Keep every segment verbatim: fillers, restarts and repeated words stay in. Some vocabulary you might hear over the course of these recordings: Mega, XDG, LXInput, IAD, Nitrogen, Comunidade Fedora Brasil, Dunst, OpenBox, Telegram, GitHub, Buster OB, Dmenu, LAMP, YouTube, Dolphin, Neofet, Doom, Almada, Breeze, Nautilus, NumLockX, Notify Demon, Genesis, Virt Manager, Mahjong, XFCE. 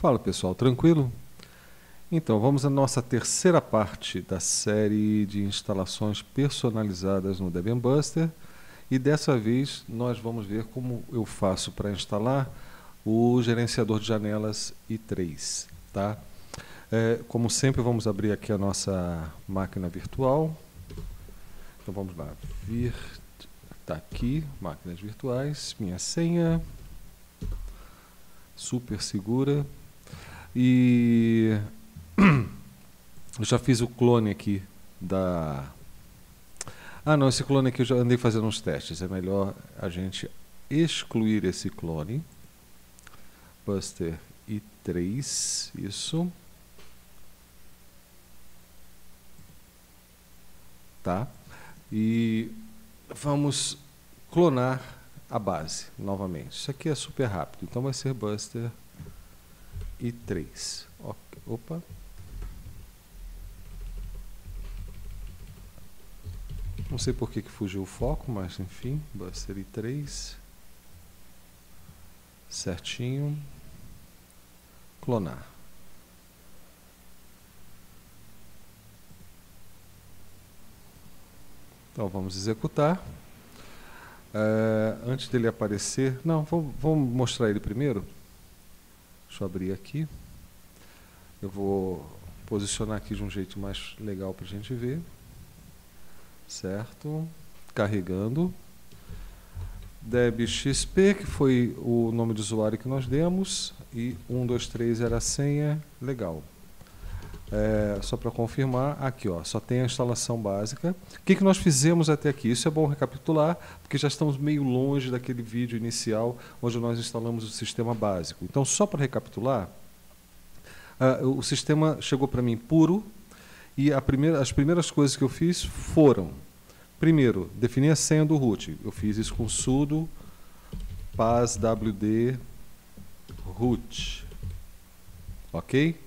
Fala pessoal, tranquilo? Então, vamos à nossa terceira parte da série de instalações personalizadas no Debian Buster. E dessa vez nós vamos ver como eu faço para instalar o gerenciador de janelas i três. Tá? É, como sempre, vamos abrir aqui a nossa máquina virtual. Então vamos lá, vir, tá aqui, máquinas virtuais, minha senha, super segura. E eu já fiz o clone aqui da... Ah não, esse clone aqui eu já andei fazendo uns testes, é melhor a gente excluir esse clone. Buster i três, isso. Tá. E vamos clonar a base novamente. Isso aqui é super rápido, então vai ser Buster i três. Okay. Opa. Não sei por que que fugiu o foco, mas enfim, Buster i três. Certinho. Clonar. Então vamos executar. Uh, antes dele aparecer... Não, vamos, vamos mostrar ele primeiro. Deixa eu abrir aqui. Eu vou posicionar aqui de um jeito mais legal para a gente ver. Certo. Carregando. devxp, que foi o nome de usuário que nós demos. E um dois três era a senha. Legal. É, só para confirmar, aqui ó, só tem a instalação básica. O que que nós fizemos até aqui? Isso é bom recapitular, porque já estamos meio longe daquele vídeo inicial onde nós instalamos o sistema básico. Então, só para recapitular, uh, o sistema chegou para mim puro e a primeira, as primeiras coisas que eu fiz foram, primeiro, definir a senha do root. Eu fiz isso com sudo passwd root, ok?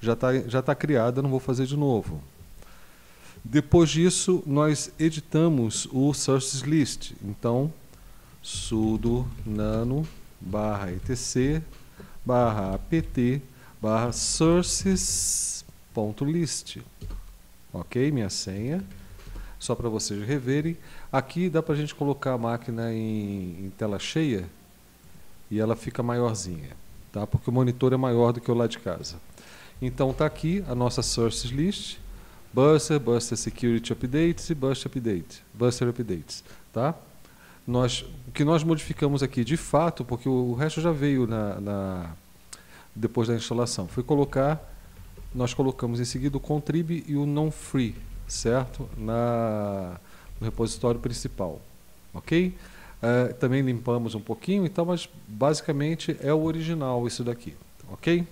Já está já tá criada, não vou fazer de novo. Depois disso, nós editamos o sources list. Então, sudo nano barra etc barra apt barra sources.list. Ok? Minha senha. Só para vocês reverem. Aqui dá para a gente colocar a máquina em, em tela cheia e ela fica maiorzinha, tá? Porque o monitor é maior do que o lá de casa. Então está aqui a nossa sources list, Buster, Buster Security Updates e Buster Update, Buster Updates, tá? Nós, o que nós modificamos aqui de fato, porque o resto já veio na, na, depois da instalação, foi colocar, nós colocamos em seguida o contrib e o non-free, certo? Na, no repositório principal, ok? Uh, também limpamos um pouquinho e tal, mas basicamente é o original isso daqui, ok?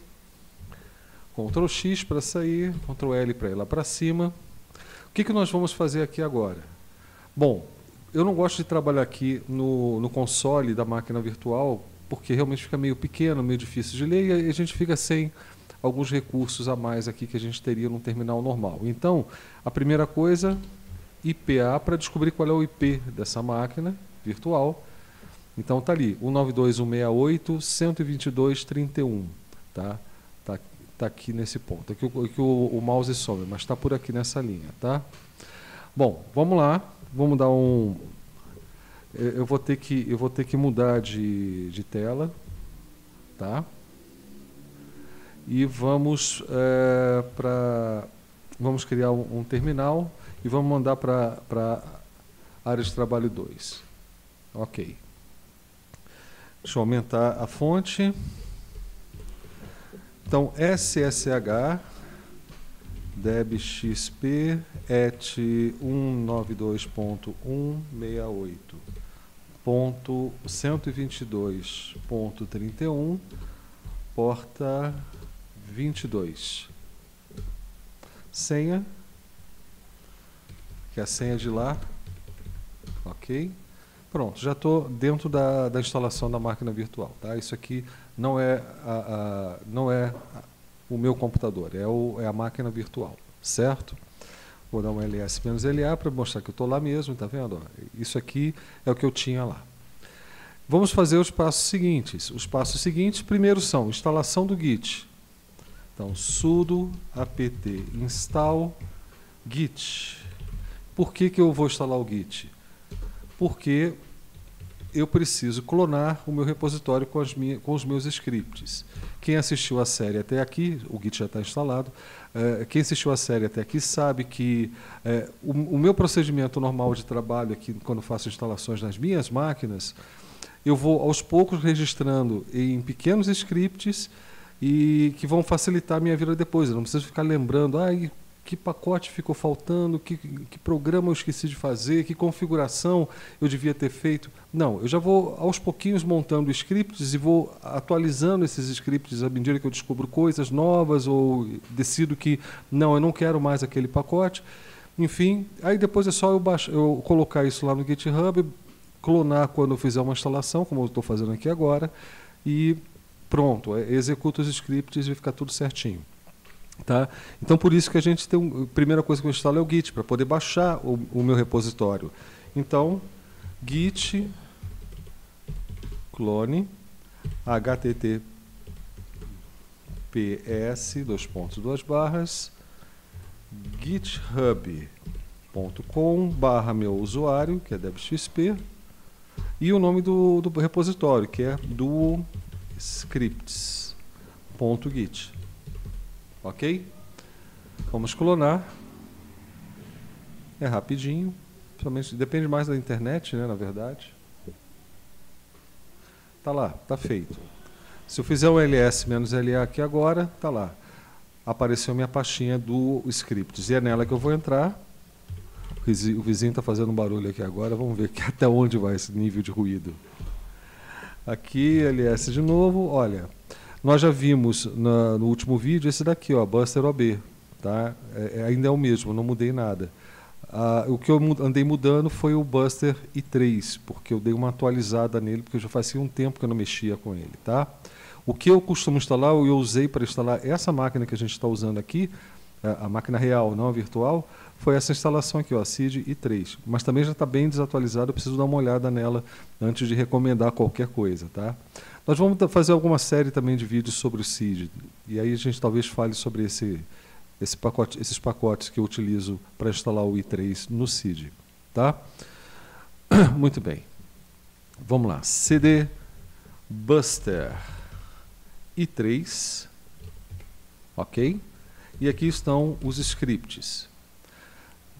Ctrl X para sair, Ctrl L para ir lá para cima. O que que nós vamos fazer aqui agora? Bom, eu não gosto de trabalhar aqui no, no console da máquina virtual, porque realmente fica meio pequeno, meio difícil de ler, e a gente fica sem alguns recursos a mais aqui que a gente teria num terminal normal. Então, a primeira coisa, I P A, para descobrir qual é o I P dessa máquina virtual. Então tá ali, um nove dois ponto um seis oito ponto um dois ponto trinta e um, tá? Está aqui nesse ponto, aqui o, aqui o, o mouse some, mas está por aqui nessa linha, tá? Bom, vamos lá, vamos dar um... Eu vou ter que, eu vou ter que mudar de, de tela, tá? E vamos, é, pra, vamos criar um, um terminal e vamos mandar para a área de trabalho dois. Ok. Deixa eu aumentar a fonte. Então, ssh debxp at um nove dois ponto um seis oito ponto um dois ponto trinta e um, porta vinte e dois. Senha, que é a senha de lá. Ok. Pronto, já estou dentro da, da instalação da máquina virtual, tá? Isso aqui não é, a, a, não é o meu computador, é, o, é a máquina virtual, certo? Vou dar um ls-la para mostrar que eu estou lá mesmo, tá vendo? Isso aqui é o que eu tinha lá. Vamos fazer os passos seguintes. Os passos seguintes, primeiro, são instalação do Git. Então, sudo apt install git. Por que que eu vou instalar o Git? Porque eu preciso clonar o meu repositório com, as minha, com os meus scripts. Quem assistiu a série até aqui, o Git já está instalado, é, quem assistiu a série até aqui sabe que é, o, o meu procedimento normal de trabalho aqui, quando faço instalações nas minhas máquinas, eu vou aos poucos registrando em pequenos scripts e que vão facilitar a minha vida depois. Eu não preciso ficar lembrando, ah, que pacote ficou faltando, que, que programa eu esqueci de fazer, que configuração eu devia ter feito. Não, eu já vou aos pouquinhos montando scripts e vou atualizando esses scripts à medida que eu descubro coisas novas ou decido que não, eu não quero mais aquele pacote. Enfim, aí depois é só eu, baixar, eu colocar isso lá no GitHub, clonar quando eu fizer uma instalação, como eu estou fazendo aqui agora, e pronto, executo os scripts e vai ficar tudo certinho. Tá? Então, por isso que a gente tem um, a primeira coisa que eu instalo é o Git, para poder baixar o, o meu repositório. Então, git clone https dois pontos duas barras github ponto com barra meu usuário, que é devxp, e o nome do, do repositório, que é duo-scripts ponto git. Ok? Vamos clonar. É rapidinho. Principalmente, depende mais da internet, né, na verdade. Tá lá, tá feito. Se eu fizer um ls-la aqui agora, tá lá. Apareceu minha pastinha do scripts. E é nela que eu vou entrar. O vizinho está fazendo um barulho aqui agora. Vamos ver até onde vai esse nível de ruído. Aqui, ls de novo. Olha... Nós já vimos na, no último vídeo esse daqui, ó, Buster O B, tá? É, ainda é o mesmo, não mudei nada. Ah, o que eu andei mudando foi o Buster i três, porque eu dei uma atualizada nele, porque já fazia um tempo que eu não mexia com ele, tá? O que eu costumo instalar, eu usei para instalar essa máquina que a gente está usando aqui, a máquina real, não a virtual, foi essa instalação aqui, ó, C I D i três. Mas também já está bem desatualizada, eu preciso dar uma olhada nela antes de recomendar qualquer coisa, tá? Nós vamos fazer alguma série também de vídeos sobre o C I D, e aí a gente talvez fale sobre esse, esse pacote, esses pacotes que eu utilizo para instalar o i três no C I D. Tá? Muito bem. Vamos lá. Cd Buster i três. Ok? E aqui estão os scripts.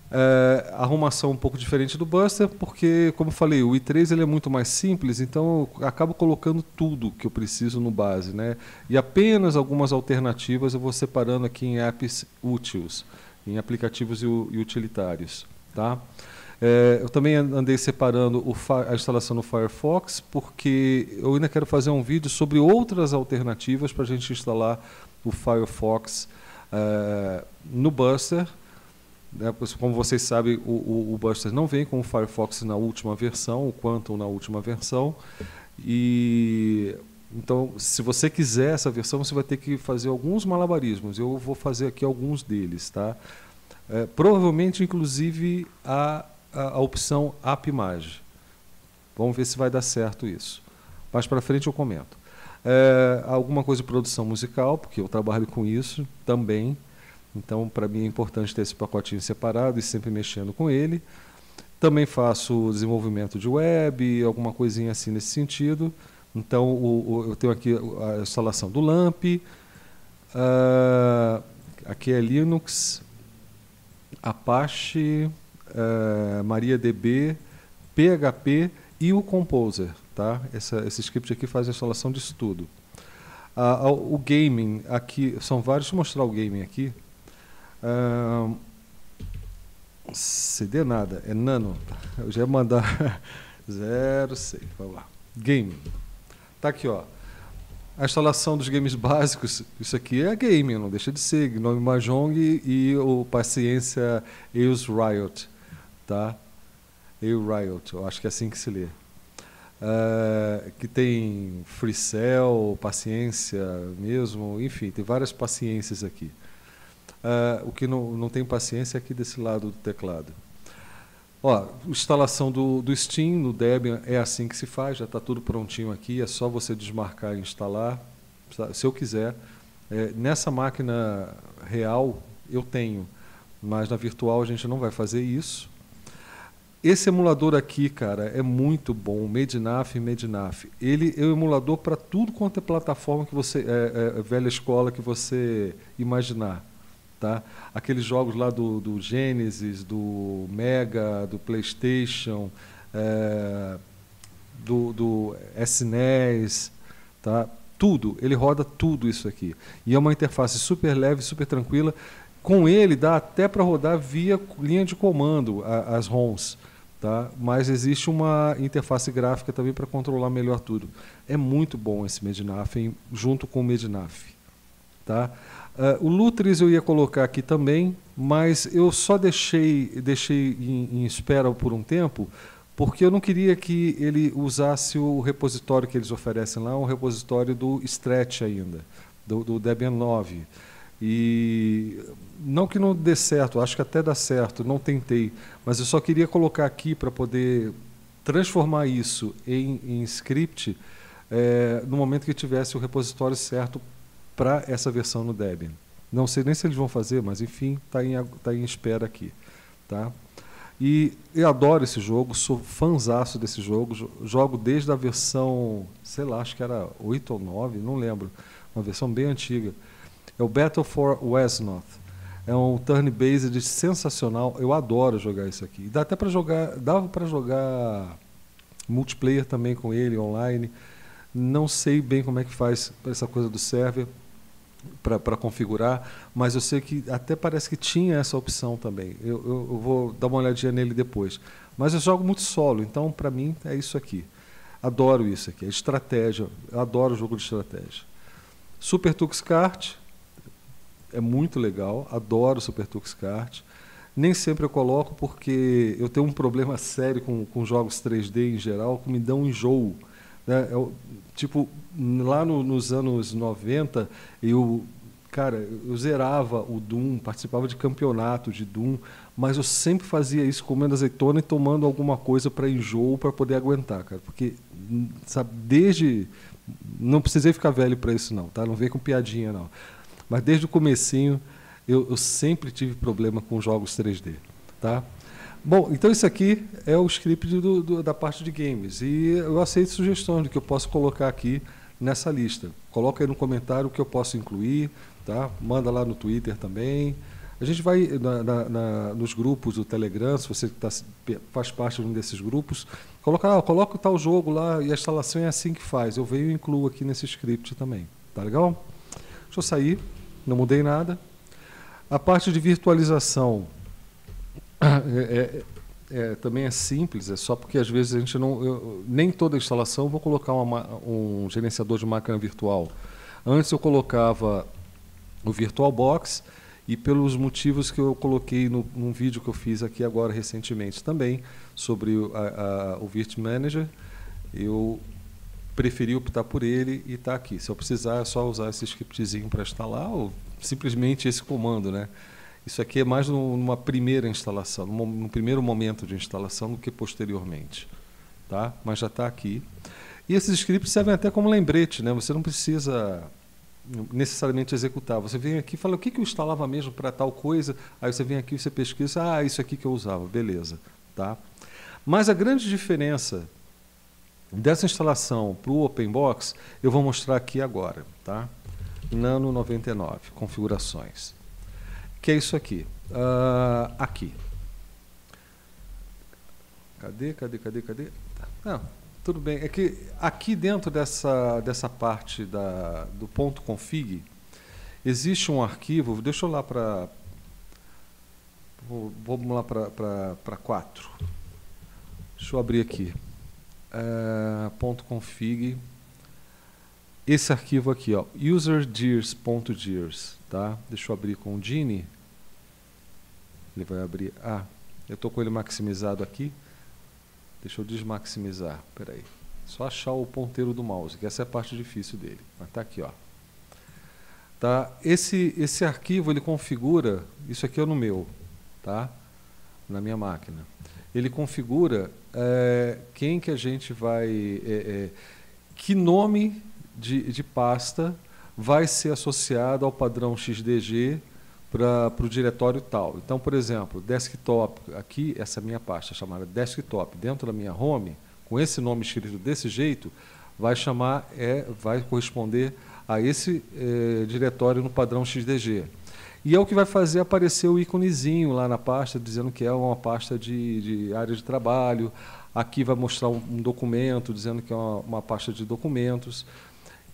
É, arrumação um pouco diferente do Buster, porque, como falei, o i três ele é muito mais simples, então eu acabo colocando tudo que eu preciso no base, né? E apenas algumas alternativas eu vou separando aqui em apps úteis, em aplicativos e utilitários, tá? É, eu também andei separando o a instalação no Firefox, porque eu ainda quero fazer um vídeo sobre outras alternativas para a gente instalar o Firefox é, no Buster. Como vocês sabem, o, o, o Buster não vem com o Firefox na última versão, o Quantum na última versão. E, então, se você quiser essa versão, você vai ter que fazer alguns malabarismos. Eu vou fazer aqui alguns deles. Tá? É, provavelmente, inclusive, a, a, a opção appmage. Vamos ver se vai dar certo isso. Mais para frente eu comento. É, alguma coisa de produção musical, porque eu trabalho com isso também. Então, para mim é importante ter esse pacotinho separado e sempre mexendo com ele. Também faço desenvolvimento de web, alguma coisinha assim nesse sentido. Então, o, o, eu tenho aqui a instalação do LAMP. Uh, aqui é Linux, Apache, uh, MariaDB, P H P e o Composer. Tá? Essa, esse script aqui faz a instalação disso tudo. Uh, o gaming aqui, são vários, deixa eu mostrar o gaming aqui. Uh, C D nada, é nano. Eu já ia mandar zero seis, vamos lá. Game. Tá aqui, ó. A instalação dos games básicos, isso aqui é game, não deixa de ser. Gnome Mahjong e, e o paciência Eus Riot, tá? Eus Riot, eu acho que é assim que se lê. Uh, que tem Free Cell, paciência mesmo, enfim, tem várias paciências aqui. Uh, o que não, não tem paciência é aqui desse lado do teclado. Ó, instalação do, do Steam no Debian é assim que se faz, já está tudo prontinho aqui, é só você desmarcar e instalar, se eu quiser. É, nessa máquina real eu tenho, mas na virtual a gente não vai fazer isso. Esse emulador aqui, cara, é muito bom, Medinaf, Medinaf. Ele é um emulador para tudo quanto é plataforma que você, é, é, velha escola que você imaginar, tá? Aqueles jogos lá do, do Genesis, do Mega, do PlayStation, é, do, do S N E S, tá? Tudo, ele roda tudo isso aqui. E é uma interface super leve, super tranquila. Com ele dá até para rodar via linha de comando a, as ROMs, tá? Mas existe uma interface gráfica também para controlar melhor tudo. É muito bom esse Medinaf, hein? Junto com o Medinaf, tá? Uh, o Lutris eu ia colocar aqui também, mas eu só deixei, deixei em, em espera por um tempo, porque eu não queria que ele usasse o repositório que eles oferecem lá, um repositório do Stretch ainda, do, do Debian nove. E não que não dê certo, acho que até dá certo, não tentei, mas eu só queria colocar aqui para poder transformar isso em, em script é, no momento que tivesse o repositório certo para essa versão no Debian. Não sei nem se eles vão fazer, mas enfim, está em, tá em espera aqui, tá? E eu adoro esse jogo, sou fanzaço desse jogo, jogo desde a versão, sei lá, acho que era oito ou nove, não lembro, uma versão bem antiga. É o Battle for Wesnoth. É um turn-based sensacional. Eu adoro jogar isso aqui. Dá até para jogar, dava para jogar multiplayer também com ele online. Não sei bem como é que faz essa coisa do server para configurar, mas eu sei que até parece que tinha essa opção também. Eu, eu, eu vou dar uma olhadinha nele depois. Mas eu jogo muito solo, então para mim é isso aqui. Adoro isso aqui. É estratégia. Eu adoro o jogo de estratégia. Super Tux Kart. É muito legal, adoro o Super Tux Kart. Nem sempre eu coloco porque eu tenho um problema sério com, com jogos três D em geral, que me dão um enjoo, né? Eu, tipo, lá no, nos anos noventa, eu, cara, eu zerava o Doom, participava de campeonato de Doom, mas eu sempre fazia isso comendo azeitona e tomando alguma coisa para enjoo, para poder aguentar, cara. Porque, sabe, desde... Não precisei ficar velho para isso não, tá? Não vem com piadinha não. Mas desde o comecinho eu, eu sempre tive problema com jogos três D, tá? Bom, então isso aqui é o script do, do, da parte de games e eu aceito sugestões do que eu posso colocar aqui nessa lista. Coloca aí no comentário o que eu posso incluir, tá? Manda lá no Twitter também. A gente vai na, na, na, nos grupos do Telegram, se você tá, faz parte de um desses grupos, coloca, ah, coloca tal jogo lá e a instalação é assim que faz. Eu venho e incluo aqui nesse script também, tá legal? Deixa eu sair. Não mudei nada. A parte de virtualização é, é, é, também é simples, é só porque às vezes a gente não... Eu, nem toda a instalação eu vou colocar uma, um gerenciador de máquina virtual. Antes eu colocava o VirtualBox e pelos motivos que eu coloquei no, num vídeo que eu fiz aqui agora recentemente também, sobre a, a, o Virt Manager, eu... preferi optar por ele e está aqui. Se eu precisar, é só usar esse scriptzinho para instalar ou simplesmente esse comando, né? Isso aqui é mais numa primeira instalação, num primeiro momento de instalação do que posteriormente, tá? Mas já está aqui. E esses scripts servem até como lembrete, né? Você não precisa necessariamente executar. Você vem aqui e fala, o que que eu instalava mesmo para tal coisa? Aí você vem aqui e você pesquisa, ah, isso aqui que eu usava, beleza, tá? Mas a grande diferença dessa instalação para o OpenBox, eu vou mostrar aqui agora, tá? Nano noventa e nove, configurações. Que é isso aqui. Uh, aqui. Cadê, cadê, cadê, cadê? Não, tudo bem. É que aqui dentro dessa, dessa parte da, do ponto .config, existe um arquivo, deixa eu lá para... Vamos lá para quatro. Deixa eu abrir aqui. Uh, ponto .config, esse arquivo aqui, ó, user dirs ponto dirs, tá? Deixa eu abrir com o Geany, ele vai abrir, ah, eu tô com ele maximizado aqui, deixa eu desmaximizar, peraí, só achar o ponteiro do mouse, que essa é a parte difícil dele, mas tá aqui, ó, tá? Esse, esse arquivo ele configura, isso aqui é no meu, tá? Na minha máquina. ele configura é, quem que a gente vai... É, é, que nome de, de pasta vai ser associado ao padrão X D G para o diretório tal. Então, por exemplo, desktop, aqui, essa minha pasta chamada desktop, dentro da minha home, com esse nome escrito desse jeito, vai chamar, é, vai corresponder a esse é, diretório no padrão X D G. E é o que vai fazer aparecer o íconezinho lá na pasta, dizendo que é uma pasta de, de área de trabalho. Aqui vai mostrar um, um documento, dizendo que é uma, uma pasta de documentos.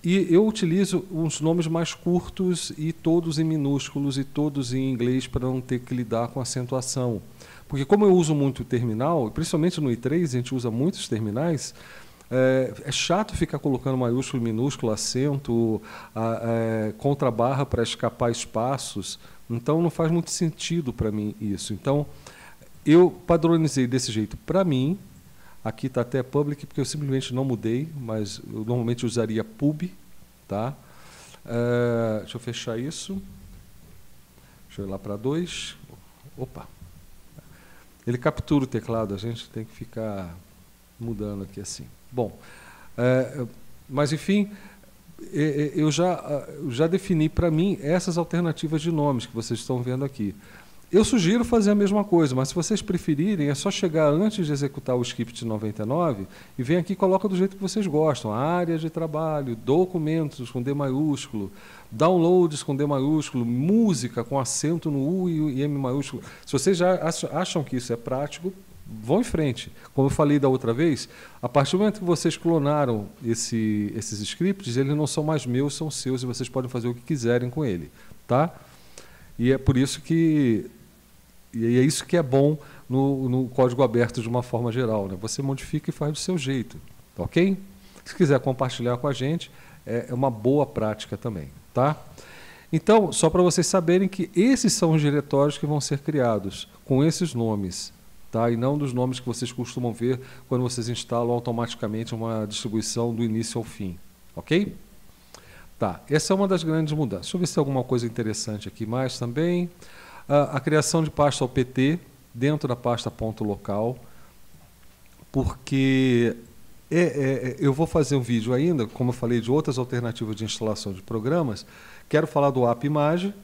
E eu utilizo uns nomes mais curtos e todos em minúsculos e todos em inglês para não ter que lidar com acentuação. Porque como eu uso muito o terminal, principalmente no i três, a gente usa muitos terminais, é, é chato ficar colocando maiúsculo, minúsculo, acento, a, a, contrabarra para escapar espaços. Então não faz muito sentido para mim isso. Então eu padronizei desse jeito para mim. Aqui está até public, porque eu simplesmente não mudei, mas eu normalmente usaria pub. Tá? Uh, deixa eu fechar isso. Deixa eu ir lá para dois. Opa! Ele captura o teclado, a gente tem que ficar mudando aqui assim. Bom, uh, mas enfim, eu já, eu já defini para mim essas alternativas de nomes que vocês estão vendo aqui. Eu sugiro fazer a mesma coisa, mas se vocês preferirem, é só chegar antes de executar o script noventa e nove e vem aqui e coloca do jeito que vocês gostam. Área de trabalho, documentos com D maiúsculo, downloads com D maiúsculo, música com acento no U e M maiúsculo. Se vocês já acham que isso é prático, vão em frente. Como eu falei da outra vez, a partir do momento que vocês clonaram esse, esses scripts, eles não são mais meus, são seus e vocês podem fazer o que quiserem com ele. Tá? E é por isso que... E é isso que é bom no, no código aberto de uma forma geral. Né? Você modifica e faz do seu jeito. Tá ok? Se quiser compartilhar com a gente, é uma boa prática também. Tá? Então, só para vocês saberem que esses são os diretórios que vão ser criados com esses nomes. Tá? E não dos nomes que vocês costumam ver quando vocês instalam automaticamente uma distribuição do início ao fim. Ok? Tá. Essa é uma das grandes mudanças. Deixa eu ver se tem alguma coisa interessante aqui mais também. A, a criação de pasta O P T dentro da pasta ponto local, porque é, é, eu vou fazer um vídeo ainda, como eu falei, de outras alternativas de instalação de programas. Quero falar do app-image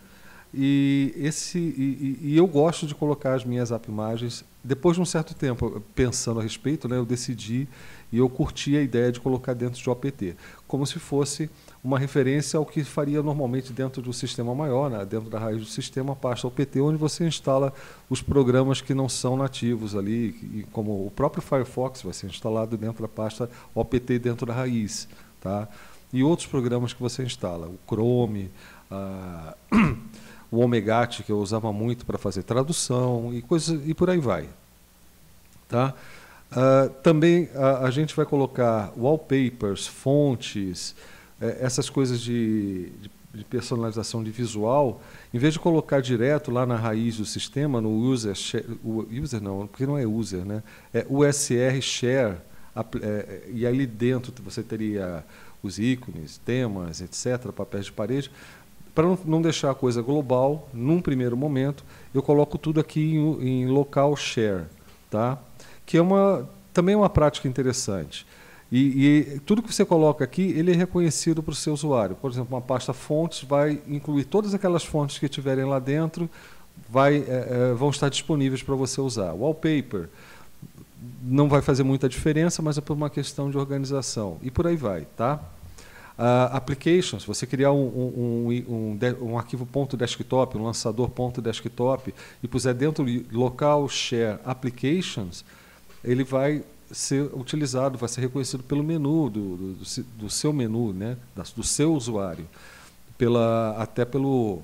e, esse, e, e, e eu gosto de colocar as minhas app-imagens. Depois de um certo tempo, pensando a respeito, né, eu decidi e eu curti a ideia de colocar dentro de O P T, como se fosse uma referência ao que faria normalmente dentro do sistema maior, né? Dentro da raiz do sistema, a pasta O P T, onde você instala os programas que não são nativos ali, e como o próprio Firefox vai ser instalado dentro da pasta O P T dentro da raiz, tá? E outros programas que você instala, o Chrome, a... o Omegat, que eu usava muito para fazer tradução e coisas, e por aí vai, tá? Uh, também a, a gente vai colocar wallpapers, fontes, eh, essas coisas de, de, de personalização de visual. Em vez de colocar direto lá na raiz do sistema, no user, share, user não, porque não é user, né? É U S R share, é, e ali dentro você teria os ícones, temas, etcétera, papéis de parede. Para não deixar a coisa global, num primeiro momento, eu coloco tudo aqui em, em local share, tá? Que é uma, também uma prática interessante. E, e tudo que você coloca aqui, ele é reconhecido para o seu usuário. Por exemplo, uma pasta fontes vai incluir todas aquelas fontes que tiverem lá dentro, vai, é, vão estar disponíveis para você usar. Wallpaper não vai fazer muita diferença, mas é por uma questão de organização. E por aí vai, tá? Uh, applications, você criar um, um, um, um, um arquivo .desktop, um lançador .desktop, e puser dentro de local share applications, ele vai ser utilizado, vai ser reconhecido pelo menu, do, do, do seu menu, né? Do seu usuário, pela, até pelo,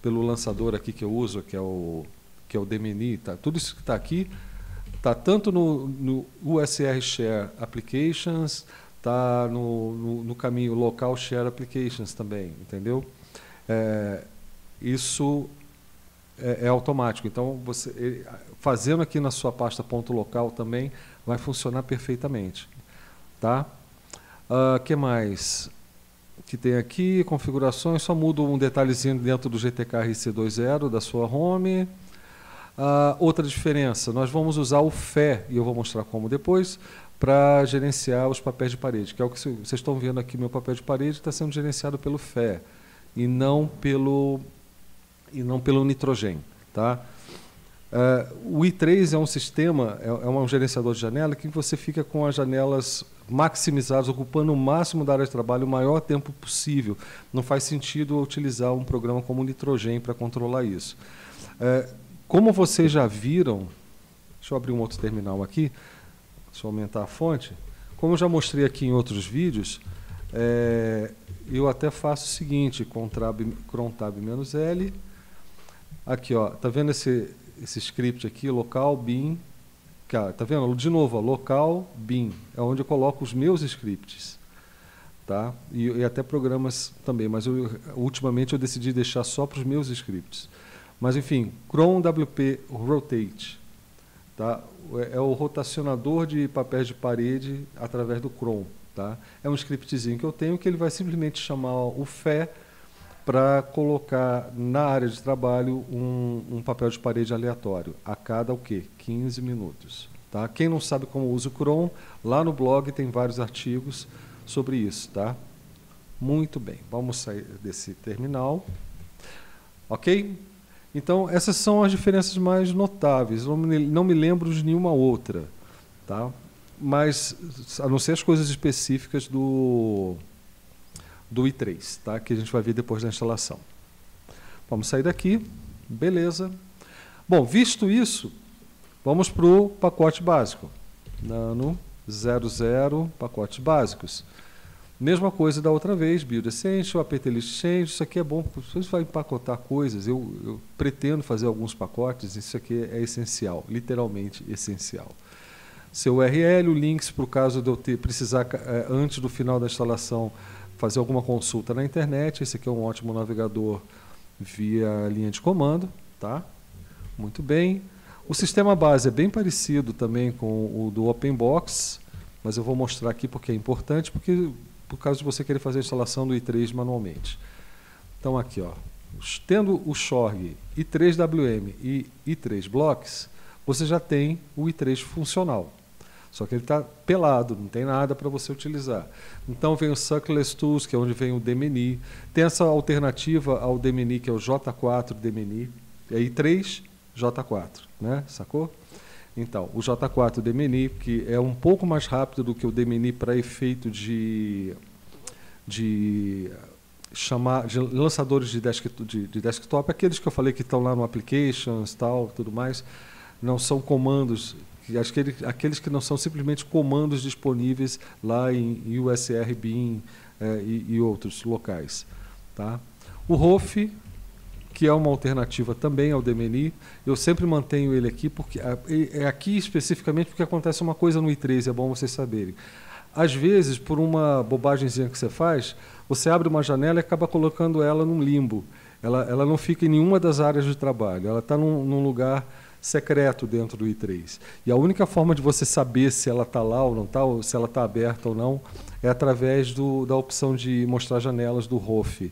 pelo lançador aqui que eu uso, que é o, que é o Dmenu, tá? Tudo isso que está aqui está tanto no, no U S R Share Applications, está no, no, no caminho local share applications também, entendeu? É, isso é, é automático. Então, você fazendo aqui na sua pasta ponto local também vai funcionar perfeitamente, tá? Ah, que mais? Que tem aqui configurações. Só mudo um detalhezinho dentro do G T K R C vinte da sua home. Uh, outra diferença, nós vamos usar o Feh, e eu vou mostrar como depois, para gerenciar os papéis de parede, que é o que vocês estão vendo aqui. Meu papel de parede está sendo gerenciado pelo Feh e não pelo, e não pelo Nitrogen. Tá? Uh, o i três é um sistema, é, é um gerenciador de janela que você fica com as janelas maximizadas, ocupando o máximo da área de trabalho o maior tempo possível. Não faz sentido utilizar um programa como o Nitrogen para controlar isso. Uh, como vocês já viram, deixa eu abrir um outro terminal aqui, deixa eu aumentar a fonte. Como eu já mostrei aqui em outros vídeos, é, eu até faço o seguinte, crontab menos L, aqui, ó, tá vendo esse, esse script aqui, local, bin, cara, tá vendo? De novo, ó, local, bin, é onde eu coloco os meus scripts, tá? E, e até programas também, mas eu, ultimamente eu decidi deixar só para os meus scripts. Mas, enfim, cron W P rotate, tá? É o rotacionador de papéis de parede através do Cron. Tá? É um scriptzinho que eu tenho que ele vai simplesmente chamar o Feh para colocar na área de trabalho um, um papel de parede aleatório, a cada o quê? quinze minutos. Tá? Quem não sabe como usa o Cron, lá no blog tem vários artigos sobre isso. Tá? Muito bem, vamos sair desse terminal. Ok? Então, essas são as diferenças mais notáveis. Não me, não me lembro de nenhuma outra, tá? Mas, a não ser as coisas específicas do, do i três, tá? Que a gente vai ver depois da instalação. Vamos sair daqui. Beleza. Bom, visto isso, vamos para o pacote básico. Nano, zero zero, pacotes básicos. Mesma coisa da outra vez, build essential, apt list change, isso aqui é bom, vocês vão empacotar coisas, eu, eu pretendo fazer alguns pacotes, isso aqui é essencial, literalmente essencial. Seu U R L, o links para o caso de eu ter, precisar, eh, antes do final da instalação, fazer alguma consulta na internet, esse aqui é um ótimo navegador via linha de comando, tá? Muito bem. O sistema base é bem parecido também com o do OpenBox, mas eu vou mostrar aqui porque é importante, porque... por causa de você querer fazer a instalação do i três manualmente. Então aqui, ó, tendo o S H O R G i três W M e i três blocks, você já tem o i três funcional. Só que ele está pelado, não tem nada para você utilizar. Então vem o Suckless Tools, que é onde vem o Dmenu. Tem essa alternativa ao Dmenu, que é o J quatro Dmenu. É i três J quatro, né? Sacou? Então, o J quatro Dmenu, que é um pouco mais rápido do que o Dmenu para efeito de, de, chamar, de lançadores de desktop, de, de desktop, aqueles que eu falei que estão lá no applications e tal, tudo mais, não são comandos, aqueles, aqueles que não são simplesmente comandos disponíveis lá em U S R, B I M eh, e, e outros locais. Tá? O R O F, que é uma alternativa também ao Dmenu. Eu sempre mantenho ele aqui, porque é aqui especificamente porque acontece uma coisa no i três, é bom vocês saberem. Às vezes, por uma bobagemzinha que você faz, você abre uma janela e acaba colocando ela num limbo. Ela, ela não fica em nenhuma das áreas de trabalho, ela está num, num lugar secreto dentro do i três. E a única forma de você saber se ela está lá ou não está, ou se ela está aberta ou não, é através do, da opção de mostrar janelas do R O F.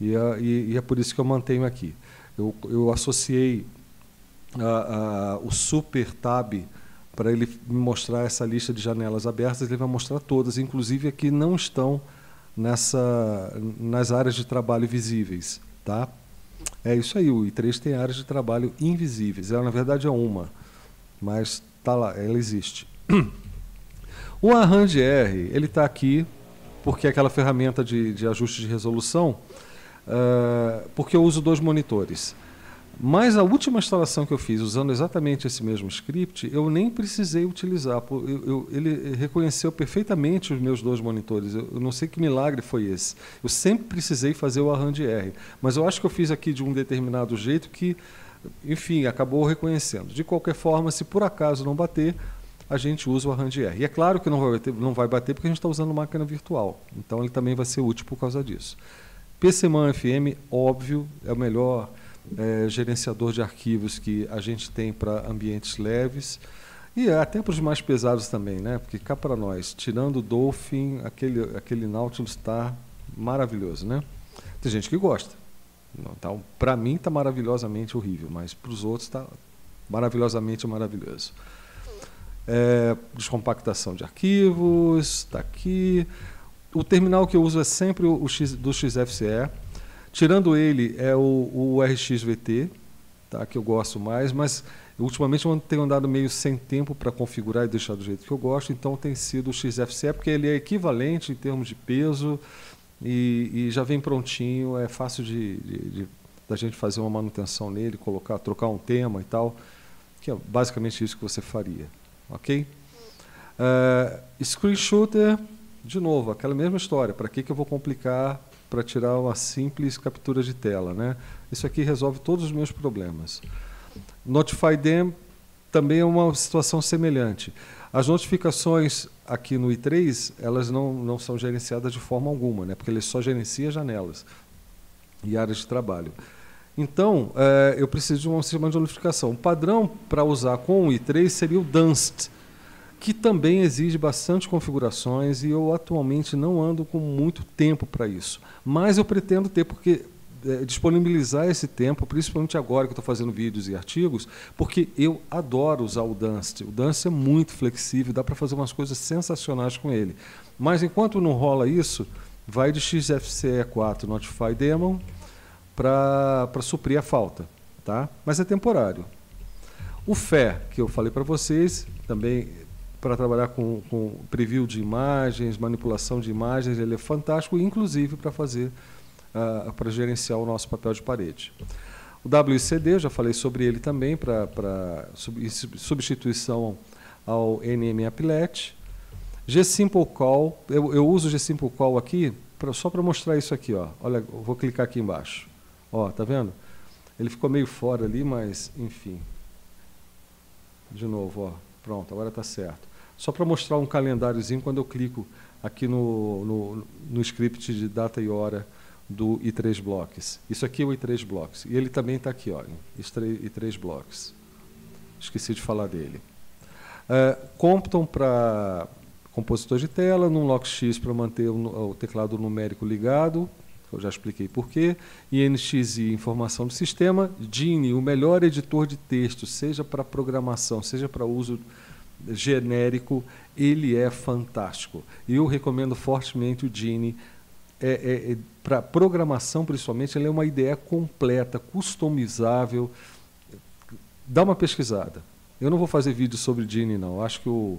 E é, e é por isso que eu mantenho aqui. Eu, eu associei a, a, o Super Tab para ele me mostrar essa lista de janelas abertas. Ele vai mostrar todas, inclusive a que não estão nessa, nas áreas de trabalho visíveis. Tá? É isso aí, o i três tem áreas de trabalho invisíveis. Ela, na verdade, é uma, mas tá lá, ela existe. O ARandR, ele está aqui porque é aquela ferramenta de, de ajuste de resolução. Uh, porque eu uso dois monitores. Mas a última instalação que eu fiz, usando exatamente esse mesmo script, eu nem precisei utilizar. Eu, eu, ele reconheceu perfeitamente os meus dois monitores. Eu, eu não sei que milagre foi esse. Eu sempre precisei fazer o ARandR. Mas eu acho que eu fiz aqui de um determinado jeito que, enfim, acabou reconhecendo. De qualquer forma, se por acaso não bater, a gente usa o ARandR. E é claro que não vai bater, não vai bater porque a gente está usando máquina virtual. Então ele também vai ser útil por causa disso. PCManFM, óbvio, é o melhor é, gerenciador de arquivos que a gente tem para ambientes leves e até para os mais pesados também, né? Porque cá para nós, tirando o Dolphin, aquele, aquele Nautilus está maravilhoso, né? Tem gente que gosta. Tá, para mim está maravilhosamente horrível, mas para os outros está maravilhosamente maravilhoso. É, descompactação de arquivos, está aqui. O terminal que eu uso é sempre o X, do X F C E. Tirando ele, é o, o R X V T, tá, que eu gosto mais, mas ultimamente eu tenho andado meio sem tempo para configurar e deixar do jeito que eu gosto, então tem sido o X F C E, porque ele é equivalente em termos de peso e, e já vem prontinho, é fácil de, de, de, da gente fazer uma manutenção nele, colocar, trocar um tema e tal, que é basicamente isso que você faria. Ok? Uh, screenshooter, de novo, aquela mesma história. Para que, que eu vou complicar para tirar uma simples captura de tela? Né? Isso aqui resolve todos os meus problemas. Notify Them também é uma situação semelhante. As notificações aqui no i três, elas não, não são gerenciadas de forma alguma, né? Porque ele só gerencia janelas e áreas de trabalho. Então, eh, eu preciso de um sistema de notificação. O padrão para usar com o i três seria o Dunst, que também exige bastante configurações e eu atualmente não ando com muito tempo para isso. Mas eu pretendo ter, porque eh, disponibilizar esse tempo, principalmente agora que eu estou fazendo vídeos e artigos, porque eu adoro usar o Dunst. O Dunst é muito flexível, dá para fazer umas coisas sensacionais com ele. Mas enquanto não rola isso, vai de X F C E quatro Notify Daemon para suprir a falta, tá? Mas é temporário. O Feh, que eu falei para vocês, também para trabalhar com, com preview de imagens, manipulação de imagens, ele é fantástico, inclusive para fazer, uh, para gerenciar o nosso papel de parede. O W C D, eu já falei sobre ele também, para substituição ao N M Applet. G Simple Call, eu, eu uso o G Simple Call aqui pra, só para mostrar isso aqui, ó. Olha, eu vou clicar aqui embaixo. Ó, tá vendo? Ele ficou meio fora ali, mas enfim. De novo, ó. Pronto, agora tá certo. Só para mostrar um calendáriozinho quando eu clico aqui no, no, no script de data e hora do i três blocks. Isso aqui é o i três blocks. E ele também tá aqui, ó. i três blocks. Esqueci de falar dele. Uh, Compton para compositor de tela, num lock X para manter o, o teclado numérico ligado. Eu já expliquei porquê. I N X I, informação do sistema. Geany, o melhor editor de texto, seja para programação, seja para uso genérico, ele é fantástico. Eu recomendo fortemente o Geany. É, é, é, para programação, principalmente, ele é uma I D E completa, customizável. Dá uma pesquisada. Eu não vou fazer vídeo sobre Geany, não. Acho que, o,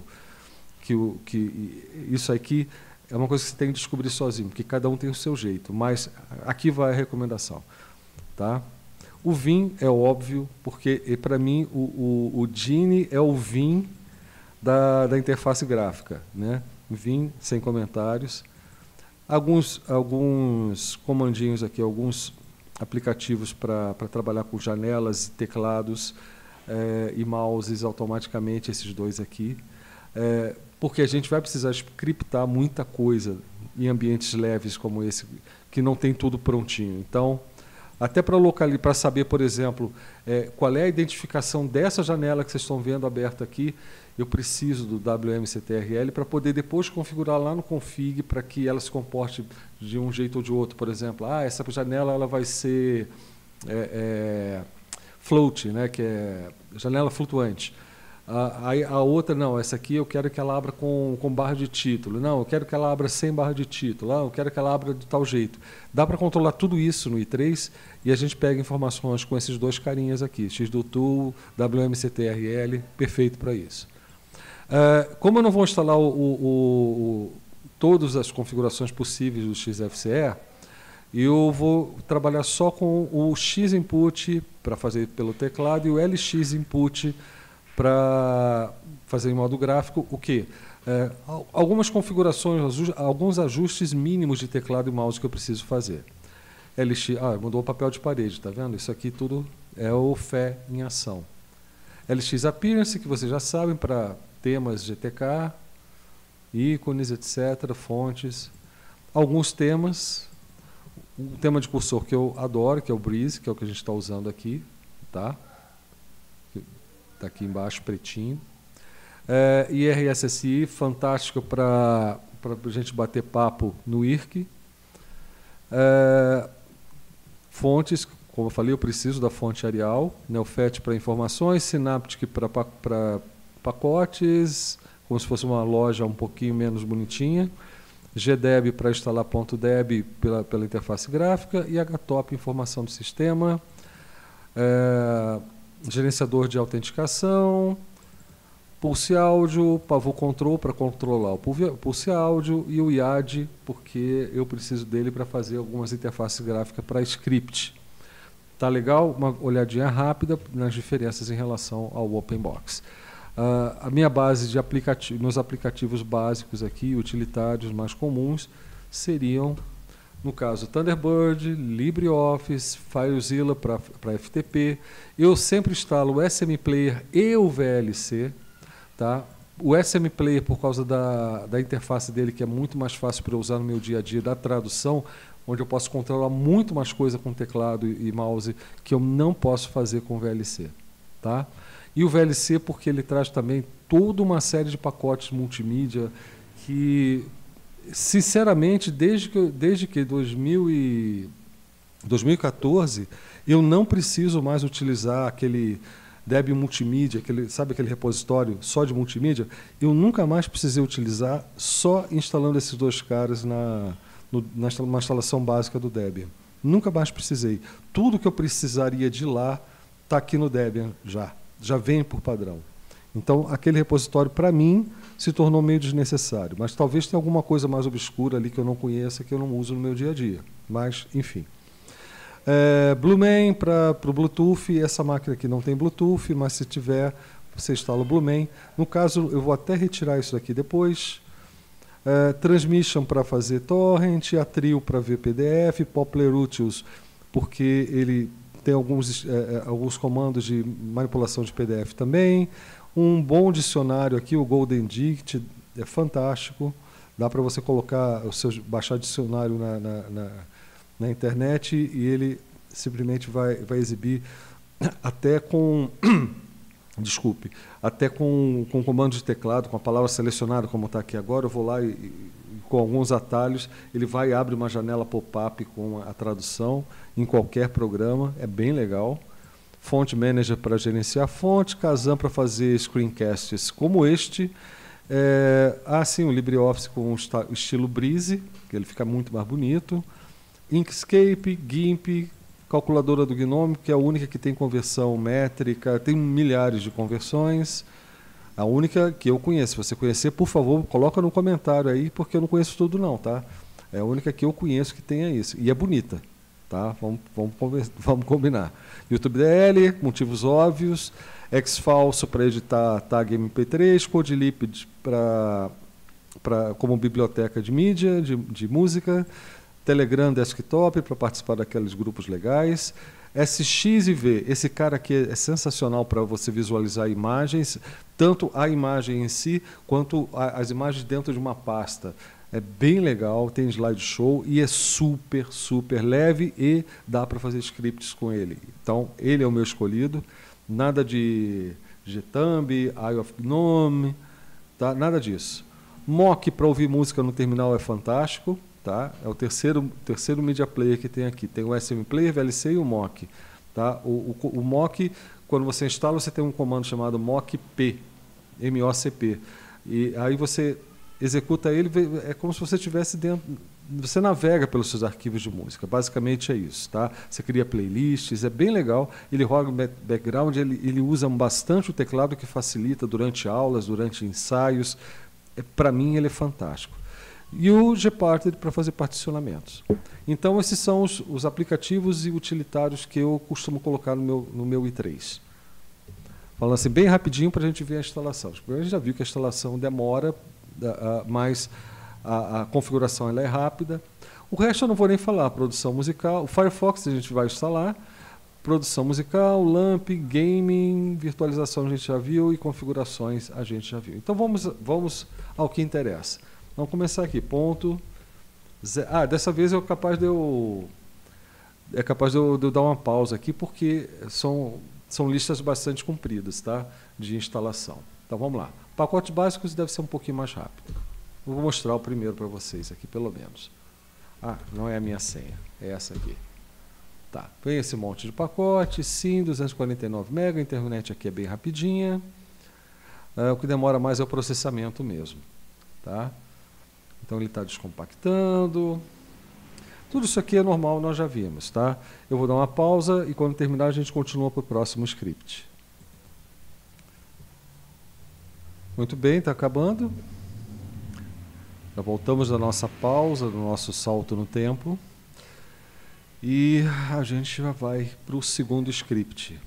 que, o, que isso aqui... é uma coisa que você tem que descobrir sozinho, porque cada um tem o seu jeito, mas aqui vai a recomendação. Tá? O V I M é óbvio, porque para mim o, o, o Geany é o V I M da, da interface gráfica. Né? V I M, sem comentários. Alguns, alguns comandinhos aqui, alguns aplicativos para trabalhar com janelas, teclados é, e mouses automaticamente, esses dois aqui. É, porque a gente vai precisar scriptar muita coisa em ambientes leves como esse, que não tem tudo prontinho. Então, até para localizar, para saber, por exemplo, é, qual é a identificação dessa janela que vocês estão vendo aberta aqui, eu preciso do W M C T R L para poder depois configurar lá no config para que ela se comporte de um jeito ou de outro. Por exemplo, ah, essa janela ela vai ser é, é, float, né, que é janela flutuante. A, a, a outra, não, essa aqui eu quero que ela abra com, com barra de título. Não, eu quero que ela abra sem barra de título. Ah, eu quero que ela abra de tal jeito. Dá para controlar tudo isso no i três e a gente pega informações com esses dois carinhas aqui, xdutu, W M C T R L, perfeito para isso. Uh, como eu não vou instalar o, o, o, todas as configurações possíveis do X F C E, eu vou trabalhar só com o X Input para fazer pelo teclado e o L X Input para fazer em modo gráfico o quê? É, algumas configurações, alguns ajustes mínimos de teclado e mouse que eu preciso fazer. L X, ah, mudou o papel de parede, tá vendo? Isso aqui tudo é o Feh em ação. L X Appearance, que vocês já sabem, para temas G T K, ícones, etcétera, fontes. Alguns temas, um tema de cursor que eu adoro, que é o Breeze, que é o que a gente está usando aqui, tá? Está aqui embaixo, pretinho. É, I R S S I, fantástico para a gente bater papo no I R C. É, fontes, Como eu falei, eu preciso da fonte Arial, Neofet para informações, Synaptic para pacotes, como se fosse uma loja um pouquinho menos bonitinha, G D E B para instalar .deb pela, pela interface gráfica e htop informação do sistema, é, gerenciador de autenticação, PulseAudio, Pavô Control para controlar o PulseAudio e o I A D, porque eu preciso dele para fazer algumas interfaces gráficas para script. Tá legal? Uma olhadinha rápida nas diferenças em relação ao OpenBox. Uh, a minha base de aplicativo, nos aplicativos básicos aqui, utilitários mais comuns, seriam, no caso, Thunderbird, LibreOffice, FileZilla para F T P. Eu sempre instalo o S M Player e o V L C. Tá? O S M Player, por causa da, da interface dele, que é muito mais fácil para eu usar no meu dia a dia, da tradução, onde eu posso controlar muito mais coisa com teclado e mouse que eu não posso fazer com o V L C. Tá? E o V L C porque ele traz também toda uma série de pacotes multimídia que, sinceramente, desde que, desde que dois mil e, dois mil e quatorze, eu não preciso mais utilizar aquele Debian Multimídia, aquele, sabe aquele repositório só de multimídia? Eu nunca mais precisei utilizar só instalando esses dois caras na... No, na uma instalação básica do Debian. Nunca mais precisei. Tudo que eu precisaria de lá está aqui no Debian já. Já vem por padrão. Então, aquele repositório, para mim, se tornou meio desnecessário. Mas talvez tenha alguma coisa mais obscura ali que eu não conheça, que eu não uso no meu dia a dia. Mas, enfim. É, Blueman para o Bluetooth. Essa máquina aqui não tem Bluetooth, mas se tiver, você instala o Blueman. No caso, eu vou até retirar isso daqui depois. Uh, Transmission para fazer torrent, Atrio para ver P D F, Poplar Utils, porque ele tem alguns, uh, alguns comandos de manipulação de P D F também. Um bom dicionário aqui, o Golden Dict, é fantástico. Dá para você colocar o seu, baixar dicionário na, na, na, na internet e ele simplesmente vai, vai exibir até com... Desculpe, até com, com comando de teclado, com a palavra selecionada, como está aqui agora, eu vou lá e, e com alguns atalhos, ele vai e abre uma janela pop-up com a tradução em qualquer programa, é bem legal. Font Manager para gerenciar fonte, Kazan para fazer screencasts como este. É, ah, sim, o LibreOffice com o estilo Breeze, que ele fica muito mais bonito. Inkscape, GIMP, calculadora do Gnome, que é a única que tem conversão métrica, tem milhares de conversões, a única que eu conheço. Se você conhecer, por favor, coloca no comentário aí, porque eu não conheço tudo não, tá? É a única que eu conheço que tenha isso, e é bonita, tá? Vamos, vamos, vamos combinar. YouTube D L, motivos óbvios, Xfalso para editar tag M P três, Codelip para, para, como biblioteca de mídia, de, de música, Telegram Desktop para participar daqueles grupos legais. S X I V, esse cara aqui é sensacional para você visualizar imagens, tanto a imagem em si, quanto a, as imagens dentro de uma pasta. É bem legal, tem slideshow e é super, super leve e dá para fazer scripts com ele. Então, ele é o meu escolhido. Nada de Gthumb, Eye of Gnome, tá? Nada disso. Mock para ouvir música no terminal é fantástico. Tá? É o terceiro, terceiro media player que tem aqui. Tem o S M Player, V L C e o Mock. Tá? O, o, o Mock, quando você instala, você tem um comando chamado mock p, M O C P. E aí você executa ele, é como se você estivesse dentro... Você navega pelos seus arquivos de música. Basicamente é isso. Tá? Você cria playlists, é bem legal. Ele roda background, ele, ele usa bastante o teclado, que facilita durante aulas, durante ensaios. É, para mim, ele é fantástico. E o Gparted para fazer particionamentos. Então, esses são os, os aplicativos e utilitários que eu costumo colocar no meu, no meu i três. Falando assim, bem rapidinho para a gente ver a instalação. A gente já viu que a instalação demora, mas a, a configuração ela é rápida. O resto eu não vou nem falar. Produção musical, o Firefox a gente vai instalar, produção musical, LAMP, gaming, virtualização a gente já viu e configurações a gente já viu. Então, vamos, vamos ao que interessa. Vamos começar aqui, ponto... Ah, dessa vez eu capaz de eu, é capaz de eu, de eu dar uma pausa aqui, porque são, são listas bastante compridas, tá? De instalação. Então vamos lá. Pacotes básicos deve ser um pouquinho mais rápido. Eu vou mostrar o primeiro para vocês aqui, pelo menos. Ah, não é a minha senha, é essa aqui. Tá. Vem esse monte de pacote, SIM, duzentos e quarenta e nove megabytes, a internet aqui é bem rapidinha. Uh, o que demora mais é o processamento mesmo. Tá? Então ele está descompactando. Tudo isso aqui é normal, nós já vimos. Tá? Eu vou dar uma pausa e quando terminar a gente continua para o próximo script. Muito bem, está acabando. Já voltamos da nossa pausa, do nosso salto no tempo. E a gente já vai para o segundo script.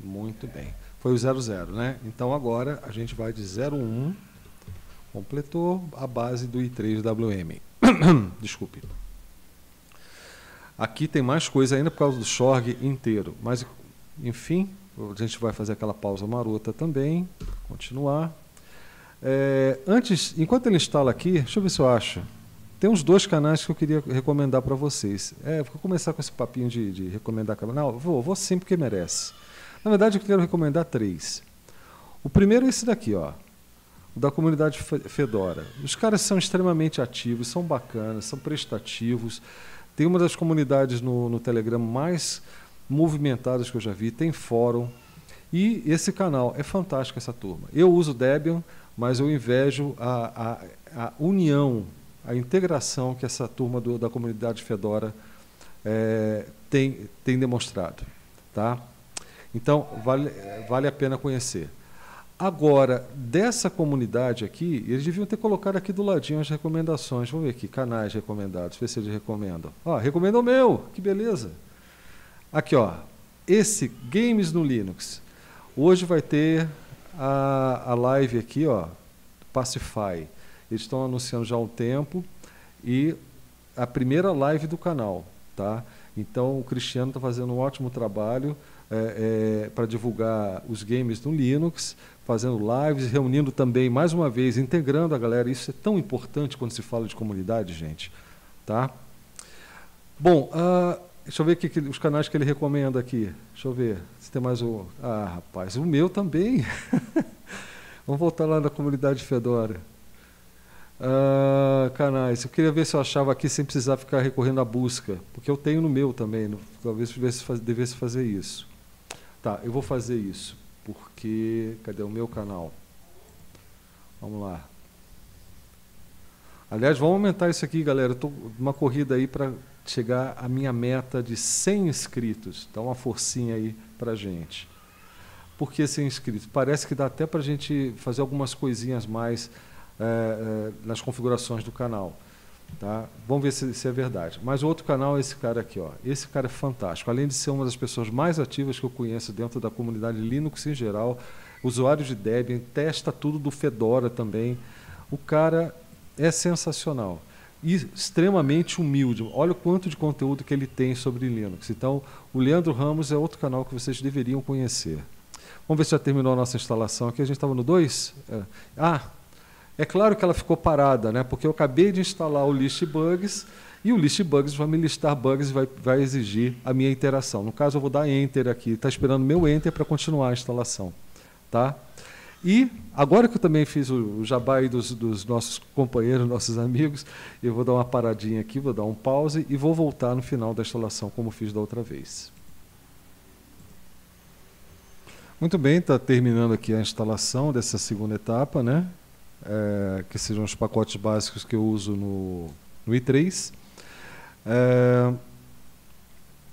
Muito bem. Foi o zero zero, né? Então agora a gente vai de zero um, completou a base do i três W M. Desculpe. Aqui tem mais coisa ainda por causa do shorg inteiro. Mas, enfim, a gente vai fazer aquela pausa marota também. Continuar. É, antes, enquanto ele instala aqui, deixa eu ver se eu acho. Tem uns dois canais que eu queria recomendar para vocês. É, vou começar com esse papinho de, de recomendar canal. Não, vou, vou sim, porque merece. Na verdade, eu quero recomendar três. O primeiro é esse daqui, ó, da comunidade Fedora. Os caras são extremamente ativos, são bacanas, são prestativos. Tem uma das comunidades no, no Telegram mais movimentadas que eu já vi, tem fórum. E esse canal, é fantástico essa turma. Eu uso Debian, mas eu invejo a, a, a união, a integração que essa turma do, da comunidade Fedora é, tem, tem demonstrado. Tá? Então, vale, vale a pena conhecer. Agora, dessa comunidade aqui, eles deviam ter colocado aqui do ladinho as recomendações. Vamos ver aqui, canais recomendados, ver se eles recomendam. Ó, recomendam o meu, que beleza. Aqui, ó, esse, Games no Linux. Hoje vai ter a, a live aqui, ó, Pacify. Eles estão anunciando já há um tempo e a primeira live do canal, tá? Então o Cristiano está fazendo um ótimo trabalho é, é, para divulgar os games no Linux, fazendo lives, reunindo também mais uma vez, integrando a galera. Isso é tão importante quando se fala de comunidade, gente, tá? Bom, uh, deixa eu ver aqui os canais que ele recomenda aqui. Deixa eu ver se tem mais um. Ah, rapaz, o meu também. Vamos voltar lá na comunidade Fedora. Uh, canais, eu queria ver se eu achava aqui sem precisar ficar recorrendo à busca, porque eu tenho no meu também, no, talvez devesse fazer isso. Tá, eu vou fazer isso, porque... Cadê o meu canal? Vamos lá. Aliás, vamos aumentar isso aqui, galera. Eu tô numa corrida aí para chegar à minha meta de cem inscritos. Dá uma forcinha aí pra gente. Por que cem inscritos? Parece que dá até pra gente fazer algumas coisinhas mais... É, é, nas configurações do canal, tá? Vamos ver se, se é verdade. Mas o outro canal é esse cara aqui, ó. Esse cara é fantástico, além de ser uma das pessoas mais ativas que eu conheço dentro da comunidade Linux em geral, usuário de Debian, testa tudo do Fedora também. O cara é sensacional e extremamente humilde. Olha o quanto de conteúdo que ele tem sobre Linux. Então, o Leandro Ramos é outro canal que vocês deveriam conhecer. Vamos ver se já terminou a nossa instalação aqui. A gente estava no dois? É. Ah! É claro que ela ficou parada, né? Porque eu acabei de instalar o list bugs e o list bugs vai me listar bugs e vai, vai exigir a minha interação. No caso, eu vou dar enter aqui. Está esperando meu enter para continuar a instalação. Tá? E agora que eu também fiz o jabá dos, dos nossos companheiros, nossos amigos, eu vou dar uma paradinha aqui, vou dar um pause e vou voltar no final da instalação, como fiz da outra vez. Muito bem, está terminando aqui a instalação dessa segunda etapa, né? É, que sejam os pacotes básicos que eu uso no, no i três. É,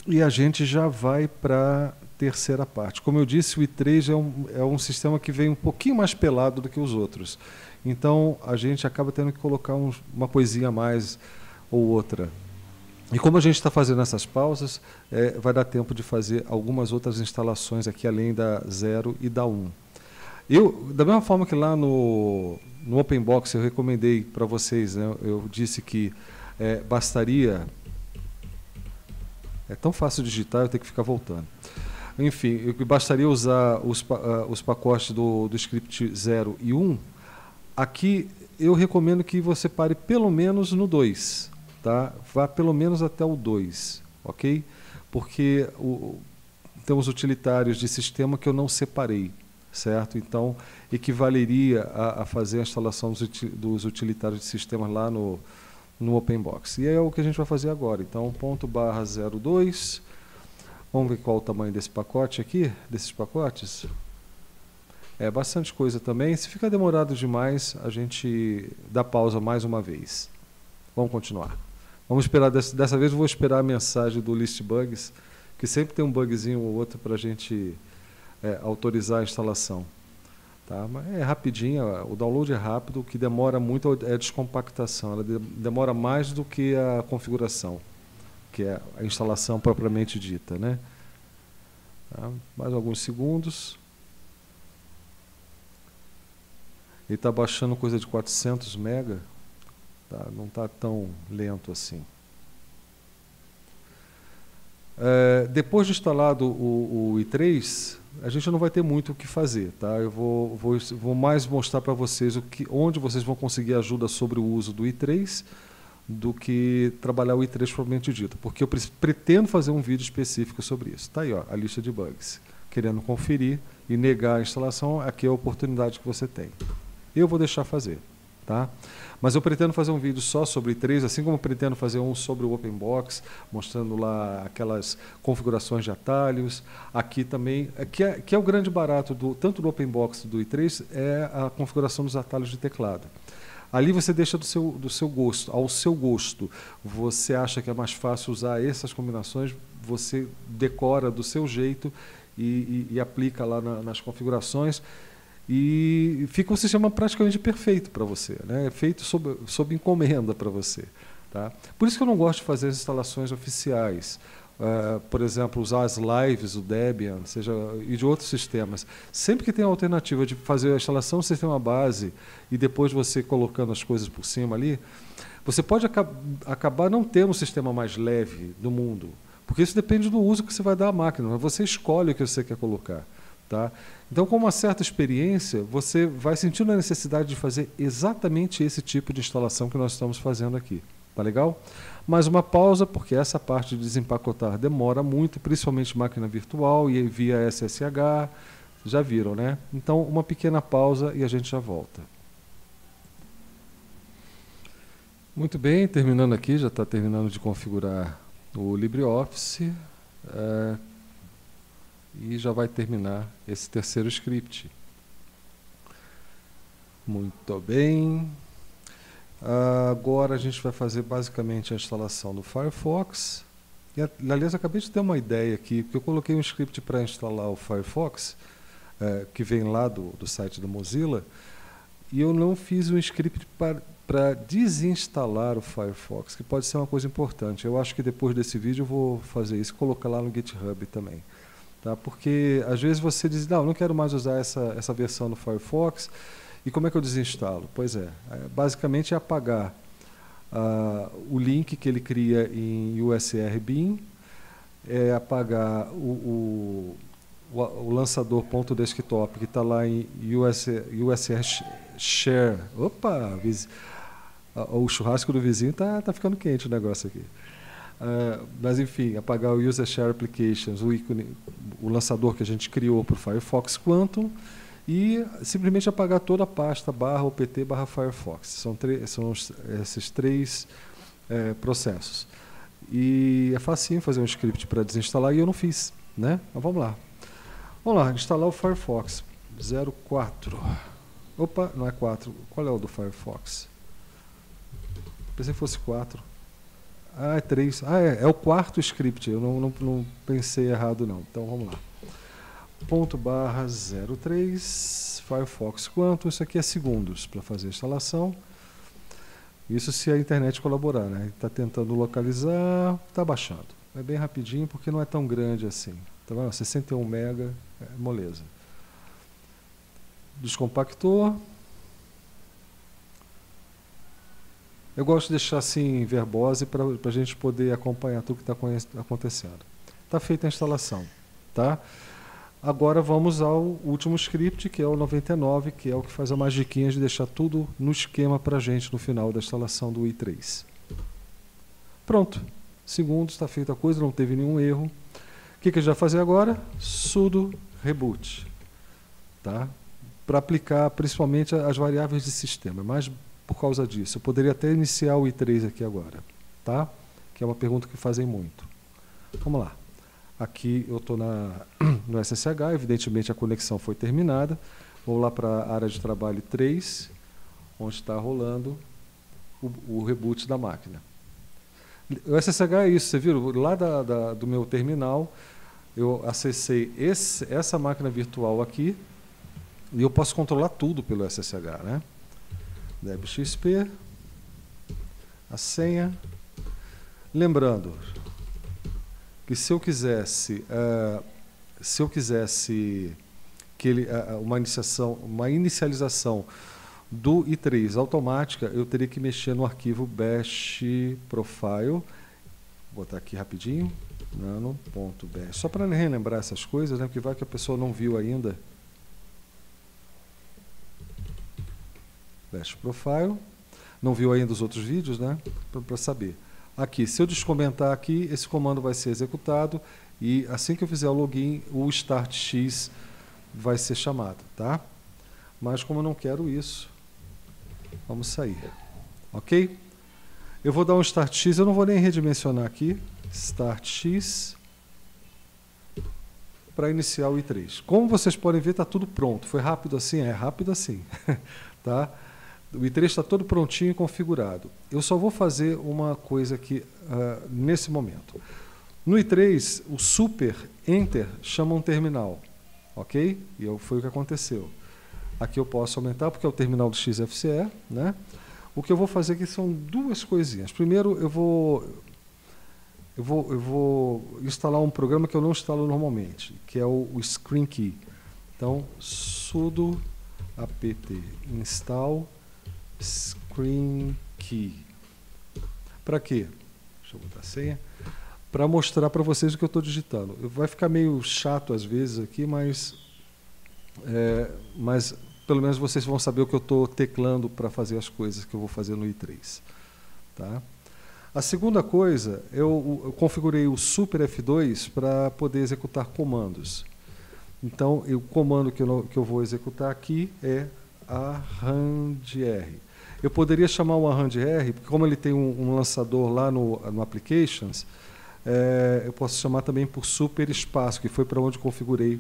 e a gente já vai para a terceira parte. Como eu disse, o i três é um, é um sistema que vem um pouquinho mais pelado do que os outros. Então, a gente acaba tendo que colocar um, uma coisinha a mais ou outra. E como a gente está fazendo essas pausas, é, vai dar tempo de fazer algumas outras instalações aqui, além da zero e da um. Eu, da mesma forma que lá no, no OpenBox eu recomendei para vocês, né, eu disse que é, bastaria... É tão fácil digitar, eu tenho que ficar voltando. Enfim, eu, bastaria usar os, uh, os pacotes do, do script zero e um. Aqui eu recomendo que você pare pelo menos no dois. Tá? Vá pelo menos até o dois, ok? Porque o, temos utilitários de sistema que eu não separei. Certo? Então, equivaleria a, a fazer a instalação dos utilitários de sistemas lá no, no OpenBox. E é o que a gente vai fazer agora. Então, ponto barra zero dois, Vamos ver qual o tamanho desse pacote aqui, desses pacotes. É bastante coisa também. Se ficar demorado demais, a gente dá pausa mais uma vez. Vamos continuar. Vamos esperar, dessa vez eu vou esperar a mensagem do list bugs, que sempre tem um bugzinho ou outro para a gente é, autorizar a instalação. Tá? Mas é rapidinho, o download é rápido, o que demora muito é a descompactação, ela de, demora mais do que a configuração, que é a instalação propriamente dita, né? Tá? Mais alguns segundos. Ele está baixando coisa de quatrocentos mega, tá? Não está tão lento assim. É, depois de instalado o, o i três, a gente não vai ter muito o que fazer, tá? Eu vou, vou, vou mais mostrar para vocês o que, onde vocês vão conseguir ajuda sobre o uso do i três do que trabalhar o i três propriamente dito, porque eu pre pretendo fazer um vídeo específico sobre isso. Está aí, ó, a lista de bugs. Querendo conferir e negar a instalação, aqui é a oportunidade que você tem. Eu vou deixar fazer, tá? Mas eu pretendo fazer um vídeo só sobre i três, assim como eu pretendo fazer um sobre o OpenBox, mostrando lá aquelas configurações de atalhos. Aqui também, que é, que é o grande barato do, tanto do OpenBox e do i três, é a configuração dos atalhos de teclado. Ali você deixa do seu, do seu gosto, ao seu gosto. Você acha que é mais fácil usar essas combinações, você decora do seu jeito e, e, e aplica lá na, nas configurações. E fica um sistema praticamente perfeito para você, né? É feito sob, sob encomenda para você, tá? Por isso que eu não gosto de fazer as instalações oficiais, uh, por exemplo, usar as lives do Debian, seja, e de outros sistemas. Sempre que tem a alternativa de fazer a instalação do sistema base e depois você colocando as coisas por cima ali, você pode aca- acabar não tendo o sistema mais leve do mundo, porque isso depende do uso que você vai dar à máquina, mas você escolhe o que você quer colocar. Tá? Então, com uma certa experiência, você vai sentindo a necessidade de fazer exatamente esse tipo de instalação que nós estamos fazendo aqui. Tá legal? Mais uma pausa, porque essa parte de desempacotar demora muito, principalmente máquina virtual e via S S H. Já viram, né? Então, uma pequena pausa e a gente já volta. Muito bem, terminando aqui, já está terminando de configurar o LibreOffice. É... E já vai terminar esse terceiro script. Muito bem. Agora a gente vai fazer basicamente a instalação do Firefox. E, aliás, eu acabei de ter uma ideia aqui, porque eu coloquei um script para instalar o Firefox, é, que vem lá do, do site da Mozilla, e eu não fiz um script para... para desinstalar o Firefox, que pode ser uma coisa importante. Eu acho que depois desse vídeo eu vou fazer isso e colocar lá no GitHub também. Tá? Porque às vezes você diz, não, não quero mais usar essa, essa versão do Firefox, e como é que eu desinstalo? Pois é, basicamente é apagar ah, o link que ele cria em U S R bin, é apagar o, o, o lançador.desktop que está lá em U S R share. Opa! Viz... O churrasco do vizinho está tá ficando quente o negócio aqui. Uh, mas enfim, apagar o User Share Applications, o, ícone, o lançador que a gente criou para o Firefox Quantum, e simplesmente apagar toda a pasta barra opt barra Firefox. São, são os, esses três é, processos. E é facinho fazer um script para desinstalar, e eu não fiz, né? Mas vamos lá. Vamos lá, instalar o Firefox zero quatro. Opa, não é quatro. Qual é o do Firefox? Pensei que fosse quatro. Ah, é três. Ah, é, é o quarto script. Eu não, não, não pensei errado, não. Então, vamos lá. Ponto barra zero três, Firefox Quantum. Isso aqui é segundos para fazer a instalação. Isso se a internet colaborar, né? Está tentando localizar, está baixando. É bem rapidinho, porque não é tão grande assim. Tá vendo? sessenta e um mega, é moleza. Descompactor. Eu gosto de deixar assim verbose para a gente poder acompanhar tudo que está acontecendo. Está feita a instalação, tá? Agora vamos ao último script, que é o noventa e nove, que é o que faz a magiquinha de deixar tudo no esquema para a gente no final da instalação do i três. Pronto. Segundo, está feita a coisa, não teve nenhum erro. O que, que a gente vai fazer agora? Sudo reboot, tá? Para aplicar principalmente as variáveis de sistema, mas por causa disso, eu poderia até iniciar o i três aqui agora, tá? Que é uma pergunta que fazem muito. Vamos lá. Aqui eu estou no S S H, evidentemente a conexão foi terminada. Vou lá para a área de trabalho três, onde está rolando o, o reboot da máquina. O S S H é isso, você viu? Lá da, da, do meu terminal, eu acessei esse, essa máquina virtual aqui, e eu posso controlar tudo pelo S S H, né? devxp, a senha. Lembrando que se eu quisesse, uh, se eu quisesse que ele, uh, uma iniciação, uma inicialização do i três automática, eu teria que mexer no arquivo bash profile. Vou botar aqui rapidinho, nano.bash. Só para relembrar essas coisas, né? Porque vai que a pessoa não viu ainda. Bash profile. Não viu ainda os outros vídeos, né? Para saber. Aqui, se eu descomentar aqui, esse comando vai ser executado e assim que eu fizer o login, o startx vai ser chamado, tá? Mas como eu não quero isso, vamos sair, ok? Eu vou dar um startx, eu não vou nem redimensionar aqui, startx para iniciar o i três. Como vocês podem ver, está tudo pronto. Foi rápido assim? É rápido assim, tá? O i três está todo prontinho e configurado. Eu só vou fazer uma coisa aqui uh, nesse momento. No i três, o super enter chama um terminal, ok? E foi o que aconteceu. Aqui eu posso aumentar porque é o terminal do X F C E, né? O que eu vou fazer aqui são duas coisinhas. Primeiro, eu vou, eu vou, eu vou instalar um programa que eu não instalo normalmente, que é o, o Screen Key. Então, sudo apt install Screen Key. Para quê? Deixa eu botar a senha. Para mostrar para vocês o que eu estou digitando. Vai ficar meio chato às vezes aqui, mas, é, mas pelo menos vocês vão saber o que eu estou teclando para fazer as coisas que eu vou fazer no i três. Tá? A segunda coisa, eu, eu configurei o Super F dois para poder executar comandos. Então, o comando que eu, que eu vou executar aqui é ARandR. Eu poderia chamar o ARandR, porque como ele tem um, um lançador lá no, no Applications, é, eu posso chamar também por Super Espaço, que foi para onde configurei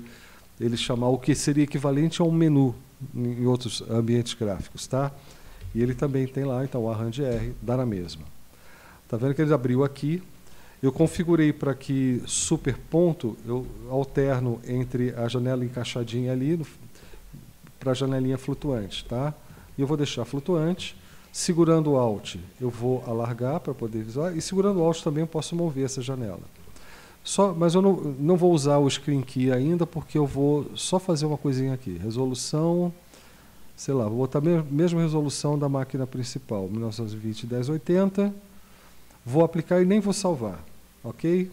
ele chamar o que seria equivalente a um menu em outros ambientes gráficos, tá? E ele também tem lá, então o ARandR dá na mesma. Tá vendo que ele abriu aqui. Eu configurei para que Super Ponto, eu alterno entre a janela encaixadinha ali no, para a janelinha flutuante, tá? E eu vou deixar flutuante, segurando o Alt eu vou alargar para poder visualizar, e segurando o Alt também eu posso mover essa janela. Só, mas eu não, não vou usar o Screen Key ainda, porque eu vou só fazer uma coisinha aqui, resolução, sei lá, vou botar a me mesma resolução da máquina principal, mil novecentos e vinte por dez oitenta, vou aplicar e nem vou salvar, ok?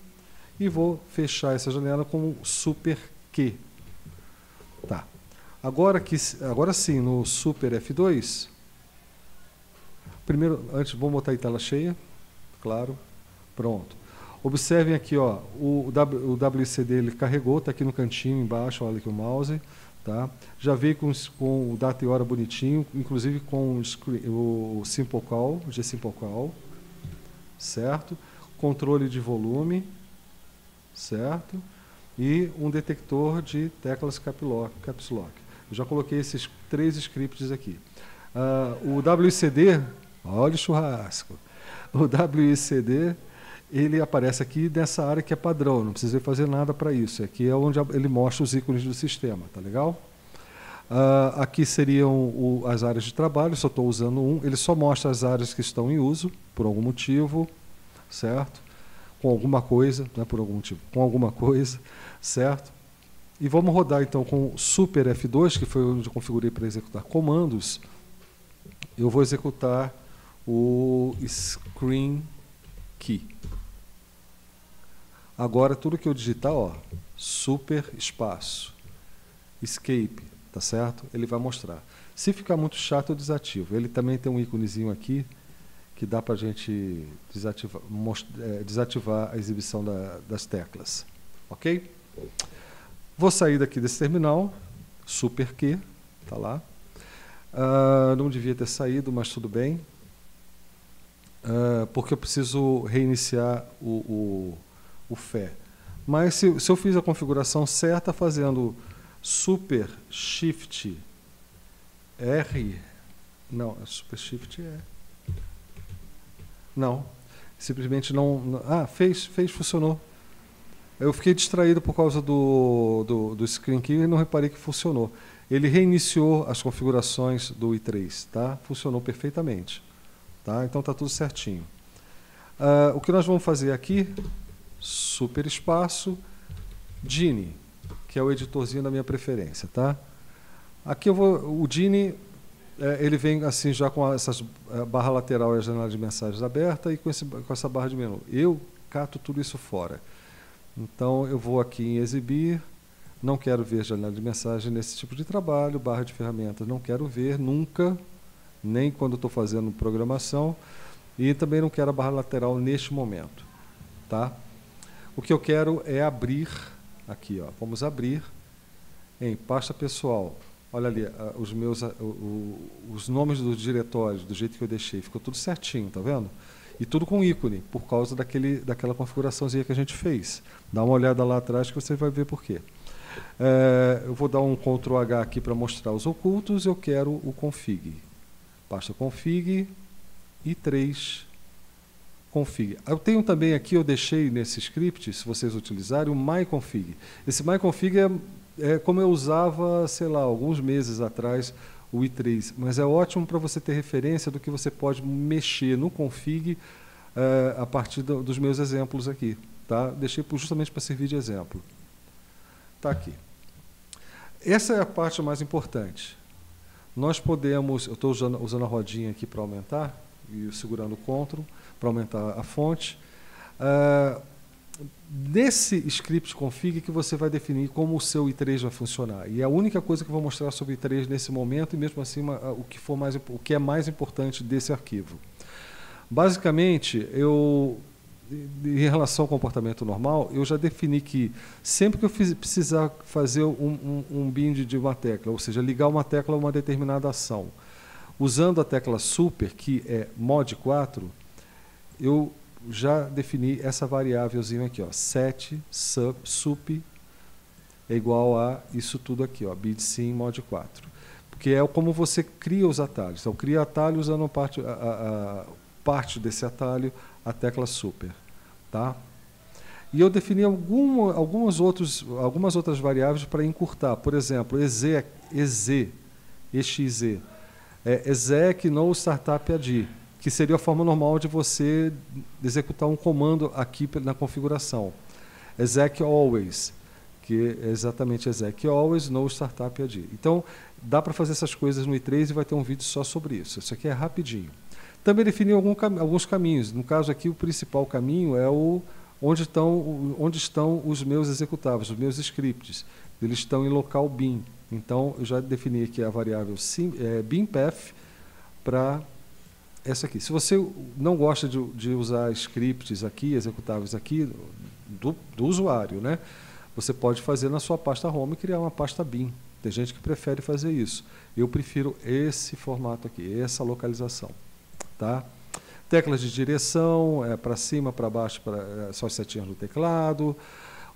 E vou fechar essa janela com Super Q. Tá. Agora, que, agora sim, no Super F dois, primeiro, antes, vamos botar em tela cheia, claro, pronto. Observem aqui, ó, o, o W C D dele carregou, está aqui no cantinho embaixo, olha aqui o mouse, tá? Já veio com, com o data e hora bonitinho, inclusive com o, o Simple Call, o G-Simple Call, certo? Controle de volume, certo? E um detector de teclas Caps Lock. Eu já coloquei esses três scripts aqui. Uh, o W C D, olha o churrasco, o W C D, ele aparece aqui nessa área que é padrão, não precisa fazer nada para isso. Aqui é onde ele mostra os ícones do sistema, tá legal? Uh, aqui seriam o, as áreas de trabalho, só estou usando um, ele só mostra as áreas que estão em uso, por algum motivo, certo? Com alguma coisa, não é por algum motivo, com alguma coisa, certo? E vamos rodar então com Super F dois, que foi onde eu configurei para executar comandos. Eu vou executar o Screen Key. Agora tudo que eu digitar, ó, Super Espaço, Escape, tá certo? Ele vai mostrar. Se ficar muito chato, eu desativo. Ele também tem um íconezinho aqui que dá para a gente desativar, desativar a exibição da, das teclas, ok? Vou sair daqui desse terminal, Super Q, tá lá. Uh, não devia ter saído, mas tudo bem, uh, porque eu preciso reiniciar o, o, o Feh. Mas se, se eu fiz a configuração certa fazendo Super Shift R, não, é Super Shift R, não, simplesmente não, não, ah, fez, fez, funcionou. Eu fiquei distraído por causa do, do, do screen key e não reparei que funcionou. Ele reiniciou as configurações do i três, tá? Funcionou perfeitamente, tá? Então tá tudo certinho. Uh, o que nós vamos fazer aqui? Super espaço, Geany, que é o editorzinho da minha preferência, tá? Aqui eu vou, o Geany, ele vem assim já com essas barra lateral e a janela de mensagens aberta e com, esse, com essa barra de menu. Eu cato tudo isso fora. Então eu vou aqui em exibir, não quero ver janela de mensagem nesse tipo de trabalho, barra de ferramentas não quero ver nunca, nem quando estou fazendo programação, e também não quero a barra lateral neste momento, tá? O que eu quero é abrir, aqui ó, vamos abrir em pasta pessoal, olha ali, os meus, os nomes dos diretórios, do jeito que eu deixei, ficou tudo certinho, tá vendo? E tudo com ícone, por causa daquele, daquela configuraçãozinha que a gente fez. Dá uma olhada lá atrás que você vai ver por quê. É, eu vou dar um control agá aqui para mostrar os ocultos, eu quero o config. Pasta config, i três, config. Eu tenho também aqui, eu deixei nesse script, se vocês utilizarem, o myconfig. Esse myconfig é, é como eu usava, sei lá, alguns meses atrás, o i três, mas é ótimo para você ter referência do que você pode mexer no config uh, a partir do, dos meus exemplos aqui, tá? Deixei justamente para servir de exemplo. Tá aqui. Essa é a parte mais importante. Nós podemos, eu estou usando, usando a rodinha aqui para aumentar, e segurando o control para aumentar a fonte. Uh, Nesse script config que você vai definir como o seu i três vai funcionar. E é a única coisa que eu vou mostrar sobre o i três nesse momento, e mesmo assim uma, o, que for mais, o que é mais importante desse arquivo. Basicamente, eu, em relação ao comportamento normal, eu já defini que sempre que eu fiz, precisar fazer um, um, um bind de uma tecla, ou seja, ligar uma tecla a uma determinada ação, usando a tecla super, que é mod quatro, eu já defini essa variávelzinha aqui, ó, set sub, sup é igual a isso tudo aqui, ó, bidsim mod quatro, porque é como você cria os atalhos. Então cria atalho usando parte, a, a parte desse atalho, a tecla super, tá? E eu defini algum, algumas, outros, algumas outras variáveis para encurtar, por exemplo, exec, exec, exec, é, exec no startup ad, que seria a forma normal de você executar um comando aqui na configuração. Exec always, que é exatamente exec always no startup ad. Então, dá para fazer essas coisas no i três e vai ter um vídeo só sobre isso. Isso aqui é rapidinho. Também defini algum, alguns caminhos. No caso aqui, o principal caminho é o onde estão, onde estão os meus executáveis, os meus scripts. Eles estão em local bin. Então, eu já defini aqui a variável sim, é, binpath para essa aqui. Se você não gosta de, de usar scripts aqui, executáveis aqui, do, do usuário, né? Você pode fazer na sua pasta home e criar uma pasta bin. Tem gente que prefere fazer isso. Eu prefiro esse formato aqui, essa localização. Tá? Teclas de direção, é, para cima, para baixo, pra, é, só as setinhas do teclado.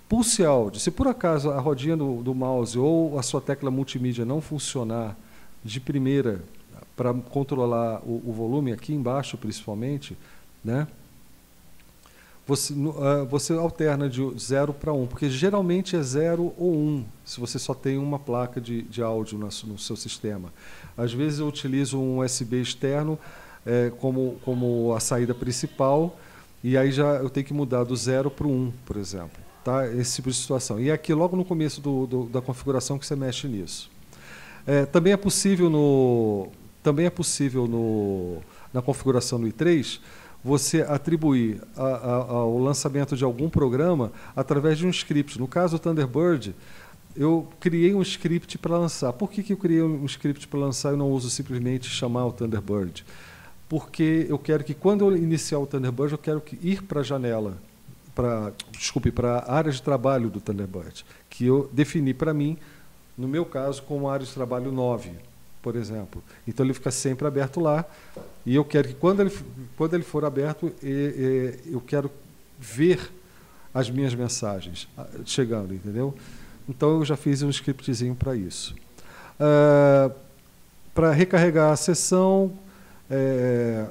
Pulse áudio. Se por acaso a rodinha do, do mouse ou a sua tecla multimídia não funcionar de primeira, para controlar o, o volume aqui embaixo, principalmente, né? Você, uh, você alterna de zero para um, porque geralmente é zero ou um, se você só tem uma placa de, de áudio no, no seu sistema. Às vezes eu utilizo um U S B externo é, como, como a saída principal, e aí já eu tenho que mudar do zero para o um, por exemplo. Tá? Esse tipo de situação. E é aqui logo no começo do, do, da configuração que você mexe nisso. É, também é possível no... Também é possível, no, na configuração do i três, você atribuir a, a, ao lançamento de algum programa através de um script. No caso do Thunderbird, eu criei um script para lançar. Por que, que eu criei um script para lançar e não uso simplesmente chamar o Thunderbird? Porque eu quero que, quando eu iniciar o Thunderbird, eu quero que ir para a janela, pra, desculpe, para a área de trabalho do Thunderbird, que eu defini para mim, no meu caso, como área de trabalho nove. Por exemplo. Então ele fica sempre aberto lá, e eu quero que quando ele, quando ele for aberto, eu quero ver as minhas mensagens chegando, entendeu? Então eu já fiz um scriptzinho para isso. Uh, para recarregar a sessão, é,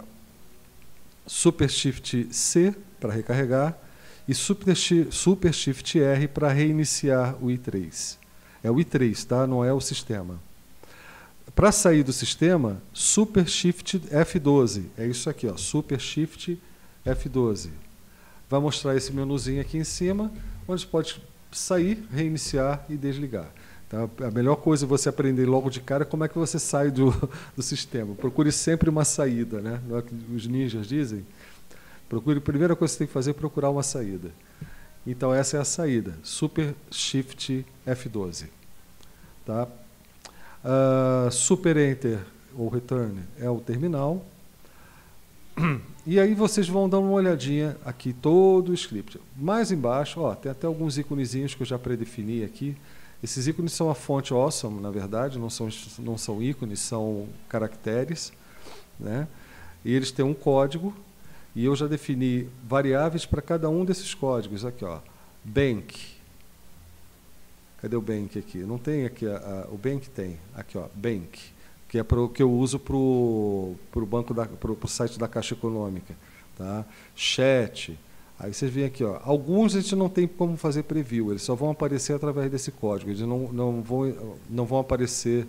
Super Shift C para recarregar e Super, Super Shift R para reiniciar o i três. É o i três, tá? Não é o sistema. Para sair do sistema, Super Shift F doze. É isso aqui, ó, Super Shift F doze. Vai mostrar esse menuzinho aqui em cima, onde pode sair, reiniciar e desligar. Tá? A melhor coisa é você aprender logo de cara como é que você sai do, do sistema. Procure sempre uma saída, né? Não é o que os ninjas dizem? Procure, a primeira coisa que você tem que fazer é procurar uma saída. Então essa é a saída, Super Shift F doze. Tá? Uh, Super Enter ou Return é o terminal. E aí vocês vão dar uma olhadinha aqui, todo o script. Mais embaixo, ó, tem até alguns íconezinhos que eu já predefini aqui. Esses ícones são a fonte awesome, na verdade, não são, não são ícones, são caracteres, né? E eles têm um código, e eu já defini variáveis para cada um desses códigos. Aqui, ó, bank. Cadê o bank aqui? Não tem aqui, a, a, o bank tem. Aqui, ó, bank, que é pro, que eu uso para o banco da, pro, pro site da Caixa Econômica. Tá? Chat. Aí vocês veem aqui, ó, alguns a gente não tem como fazer preview, eles só vão aparecer através desse código, eles não, não, vão, não vão aparecer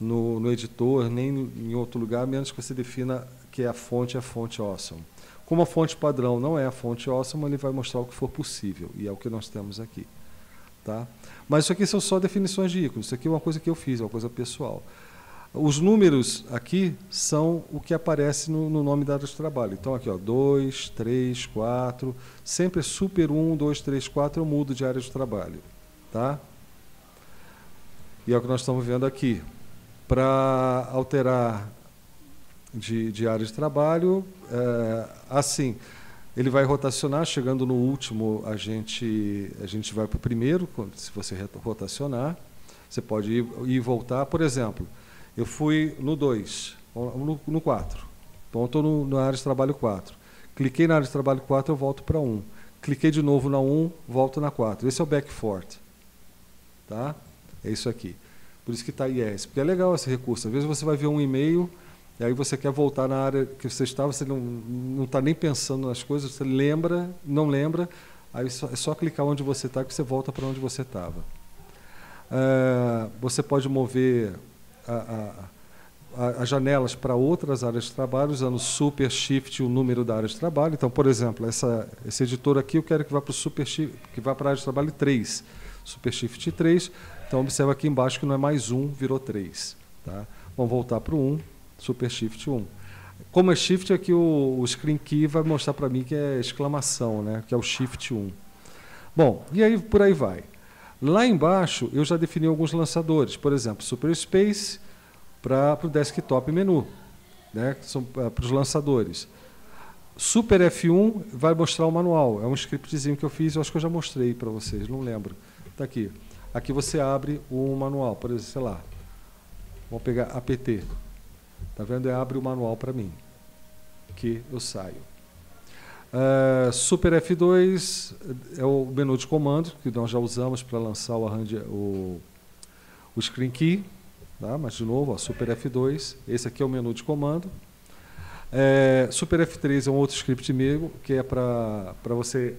no, no editor, nem em outro lugar, a menos que você defina que a fonte é a fonte awesome. Como a fonte padrão não é a fonte awesome, ele vai mostrar o que for possível, e é o que nós temos aqui. Tá? Mas isso aqui são só definições de ícones, isso aqui é uma coisa que eu fiz, é uma coisa pessoal. Os números aqui são o que aparece no, no nome da área de trabalho. Então, aqui, ó, dois, três, quatro, sempre é super um, dois, três, quatro, eu mudo de área de trabalho. Tá? E é o que nós estamos vendo aqui. Para alterar de, de área de trabalho, é, assim, ele vai rotacionar, chegando no último, a gente, a gente vai para o primeiro, se você rotacionar, você pode ir, ir e voltar, por exemplo. Eu fui no dois, no quatro. Então, eu estou na área de trabalho quatro. Cliquei na área de trabalho quatro, eu volto para um. Cliquei de novo na um, volto na quatro. Esse é o backfort. Tá? É isso aqui. Por isso que está I S. Porque é legal esse recurso. Às vezes você vai ver um e-mail, e aí você quer voltar na área que você está, você não está nem pensando nas coisas, você lembra, não lembra, aí é só, é só clicar onde você está que você volta para onde você estava. Uh, você pode mover... as janelas para outras áreas de trabalho, usando Super Shift, o número da área de trabalho. Então, por exemplo, essa, esse editor aqui, eu quero que vá para o Super Shift, que vá para a área de trabalho três, Super Shift três. Então, observa aqui embaixo que não é mais um, virou três. Tá? Vamos voltar para o um, Super Shift um. Como é Shift, aqui o, o Screen Key vai mostrar para mim que é exclamação, né? Que é o Shift um. Bom, e aí por aí vai. Lá embaixo, eu já defini alguns lançadores. Por exemplo, Super Space para o desktop menu, né? São para os lançadores. Super F um vai mostrar o manual. É um scriptzinho que eu fiz, eu acho que eu já mostrei para vocês, não lembro. Está aqui. Aqui você abre o manual, por exemplo, sei lá. Vou pegar A P T. Está vendo? É abre o manual para mim, que eu saio. Uh, Super F dois é o menu de comando que nós já usamos para lançar o, ARandR, o, o Screen Key, tá? Mas de novo, ó, Super F dois, esse aqui é o menu de comando. É, Super F três é um outro script meu, que é para você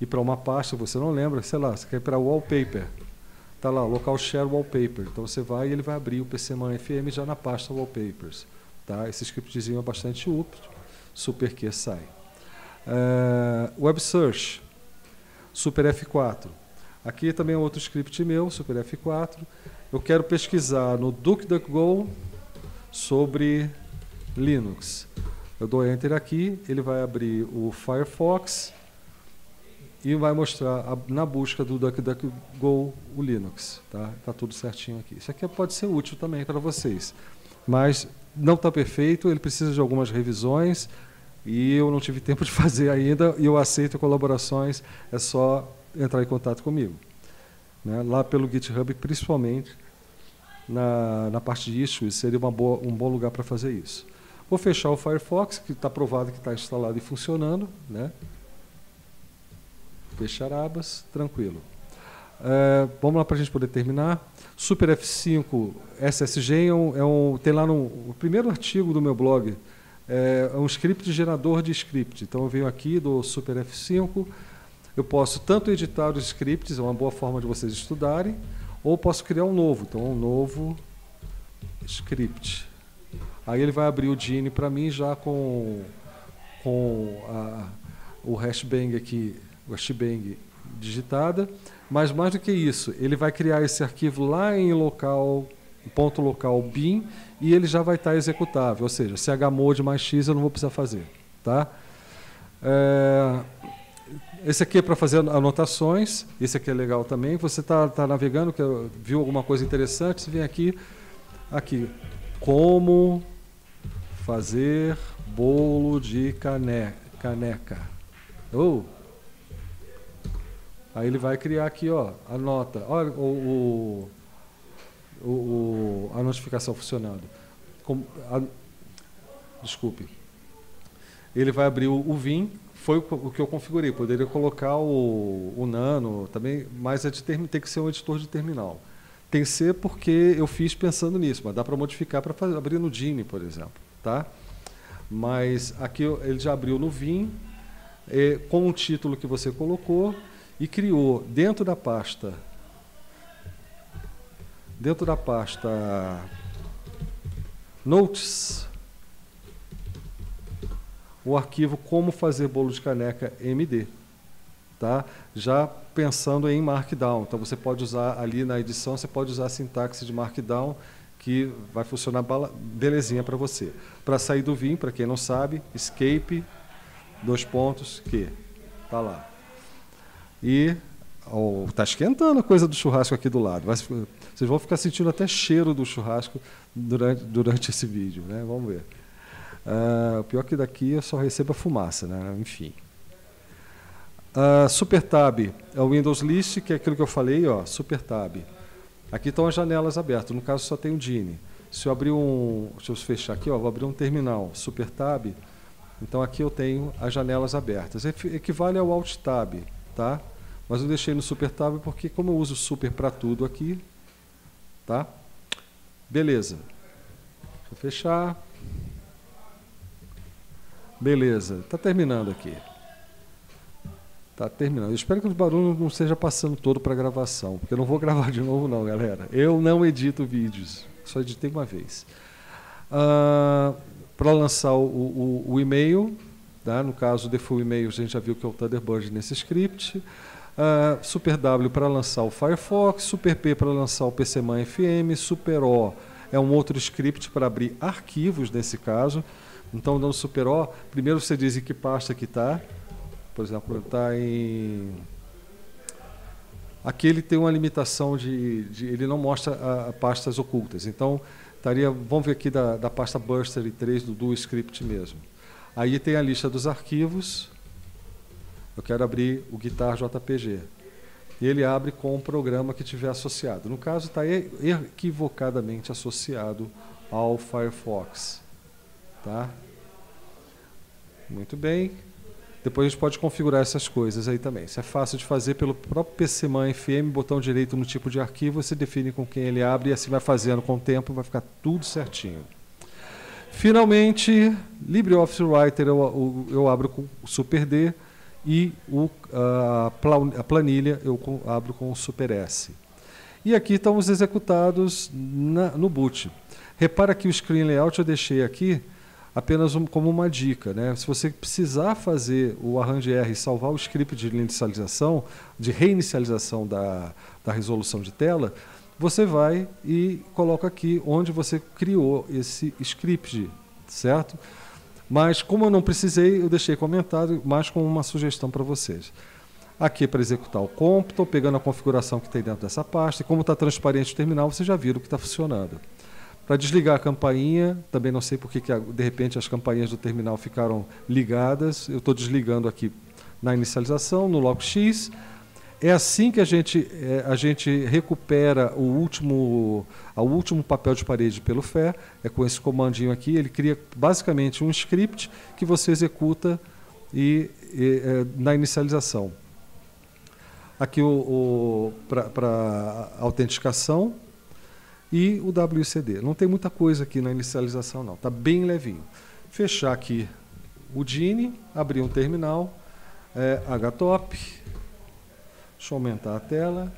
ir para uma pasta, você não lembra, sei lá, você quer ir para Wallpaper, está lá, Local Share Wallpaper, então você vai e ele vai abrir o PCManFM já na pasta Wallpapers. Tá? Esse scriptzinho é bastante útil, Super Q sai. Uh, Web Search, Super F quatro. Aqui também é outro script meu, Super F quatro. Eu quero pesquisar no DuckDuckGo sobre Linux. Eu dou Enter aqui, ele vai abrir o Firefox e vai mostrar a, na busca do DuckDuckGo o Linux. Tá? Tá tudo certinho aqui. Isso aqui pode ser útil também para vocês, mas não está perfeito, ele precisa de algumas revisões. E eu não tive tempo de fazer ainda, e eu aceito colaborações, é só entrar em contato comigo. Né? Lá pelo GitHub, principalmente, na, na parte de issues, seria uma boa, um bom lugar para fazer isso. Vou fechar o Firefox, que está provado que está instalado e funcionando. Né? Fechar abas, tranquilo. Uh, vamos lá para a gente poder terminar. Super F cinco S S G é um, é um, tem lá no o primeiro artigo do meu blog, é um script gerador de script. Então eu venho aqui do Super F cinco, eu posso tanto editar os scripts, é uma boa forma de vocês estudarem, ou posso criar um novo. Então um novo script. Aí ele vai abrir o Geany para mim já com, com a, o hashbang aqui, o hashbang digitada, mas mais do que isso, ele vai criar esse arquivo lá em local, ponto local bin, e ele já vai estar executável, ou seja, chmod mais x eu não vou precisar fazer. Tá? É, esse aqui é para fazer anotações, esse aqui é legal também, você está tá navegando, que viu alguma coisa interessante, você vem aqui, aqui, como fazer bolo de caneca. caneca. Oh. Aí ele vai criar aqui, ó, a nota, ó, o, o, o, a notificação funcionando. Com, a, desculpe. Ele vai abrir o, o V I M, foi o, o que eu configurei. Poderia colocar o, o nano também, mas é de term, tem que ser um editor de terminal. Tem que ser porque eu fiz pensando nisso, mas dá para modificar para abrir no Geany, por exemplo. Tá? Mas aqui ele já abriu no V I M, é, com o título que você colocou, e criou dentro da pasta dentro da pasta notes o arquivo como fazer bolo de caneca M D, tá? Já pensando em markdown, então você pode usar ali na edição, você pode usar a sintaxe de markdown que vai funcionar belezinha para você. Para sair do V I M, para quem não sabe, escape dois pontos que tá lá. E oh, tá esquentando a coisa do churrasco aqui do lado. Vai, vocês vão ficar sentindo até cheiro do churrasco durante, durante esse vídeo, né? Vamos ver. Uh, pior que daqui eu só recebo a fumaça, né? Enfim. Uh, Super Tab é o Windows List, que é aquilo que eu falei, ó, Super Tab. Aqui estão as janelas abertas, no caso só tem o Geany. Se eu abrir um, deixa eu fechar aqui, ó, vou abrir um terminal, Super Tab. Então aqui eu tenho as janelas abertas. Equivale ao Alt Tab, tá? Mas eu deixei no Super Tab porque, como eu uso Super para tudo aqui, tá? Beleza. Vou fechar. Beleza. Tá terminando aqui. Tá terminando. Eu espero que o barulho não seja passando todo para gravação, porque eu não vou gravar de novo, não, galera. Eu não edito vídeos. Só editei uma vez. Ah, para lançar o, o, o e-mail, tá? No caso, o default e-mail, a gente já viu que é o Thunderbird nesse script. Uh, Super W para lançar o Firefox, Super P para lançar o PCManFM, Super O é um outro script para abrir arquivos nesse caso. Então, dando Super O, primeiro você diz em que pasta que está. Por exemplo, está em... Aqui ele tem uma limitação de... de ele não mostra a, a pastas ocultas. Então, estaria, vamos ver aqui da, da pasta Buster i três, do duo script mesmo. Aí tem a lista dos arquivos. Eu quero abrir o guitar J P G. E ele abre com o programa que tiver associado. No caso, está equivocadamente associado ao Firefox. Tá? Muito bem. Depois a gente pode configurar essas coisas aí também. Isso é fácil de fazer pelo próprio PCManFM, botão direito no tipo de arquivo, você define com quem ele abre e assim vai fazendo com o tempo, vai ficar tudo certinho. Finalmente, LibreOffice Writer eu, eu, eu abro com o Super D, e o, a planilha eu abro com o Super S. E aqui estão os executados na, no boot. Repara que o screen layout eu deixei aqui apenas um, como uma dica, né? Se você precisar fazer o ARandR e salvar o script de inicialização, de reinicialização da, da resolução de tela, você vai e coloca aqui onde você criou esse script, certo? Mas, como eu não precisei, eu deixei comentado, mais com uma sugestão para vocês. Aqui, para executar o Compton, pegando a configuração que tem dentro dessa pasta, e como está transparente o terminal, vocês já viram que está funcionando. Para desligar a campainha, também não sei porque, que, de repente, as campainhas do terminal ficaram ligadas, eu estou desligando aqui na inicialização, no loco X. É assim que a gente, é, a gente recupera o último, o último papel de parede pelo Feh, é com esse comandinho aqui, ele cria basicamente um script que você executa e, e, é, na inicialização. aqui o, o, para autenticação e o W C D. Não tem muita coisa aqui na inicialização, não. Está bem levinho. Fechar aqui o Geany, abrir um terminal, é, htop. Deixa eu aumentar a tela.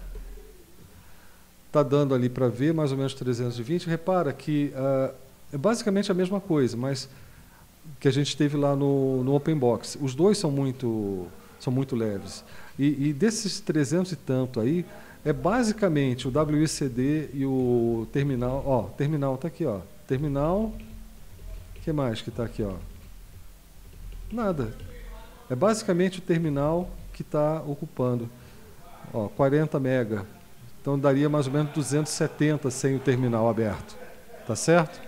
Está dando ali para ver mais ou menos trezentos e vinte. Repara que uh, é basicamente a mesma coisa, mas que a gente teve lá no, no OpenBox. Os dois são muito, são muito leves. E, e desses trezentos e tanto aí, é basicamente o W C D e o terminal. Ó, terminal está aqui, ó. Terminal. O que mais que está aqui, ó? Nada. É basicamente o terminal que está ocupando. Ó, quarenta mega. Então daria mais ou menos duzentos e setenta sem o terminal aberto. Tá certo?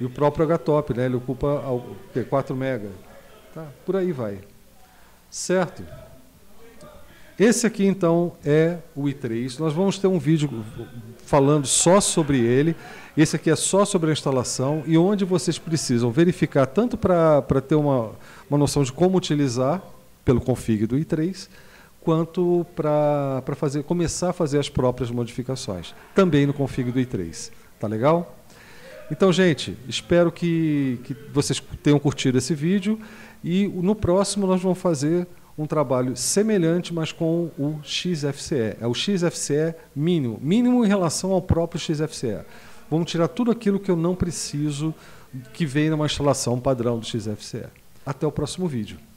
E o próprio htop, né? Ele ocupa quatro mega. Tá? Por aí vai. Certo? Esse aqui, então, é o i três. Nós vamos ter um vídeo falando só sobre ele. Esse aqui é só sobre a instalação e onde vocês precisam verificar, tanto para ter uma, uma noção de como utilizar pelo config do i três, quanto para fazer, começar a fazer as próprias modificações, também no config do i três. Tá legal? Então, gente, espero que, que vocês tenham curtido esse vídeo e no próximo nós vamos fazer um trabalho semelhante, mas com o X F C E. É o X F C E mínimo, mínimo em relação ao próprio X F C E. Vamos tirar tudo aquilo que eu não preciso que vem numa instalação padrão do X F C E. Até o próximo vídeo.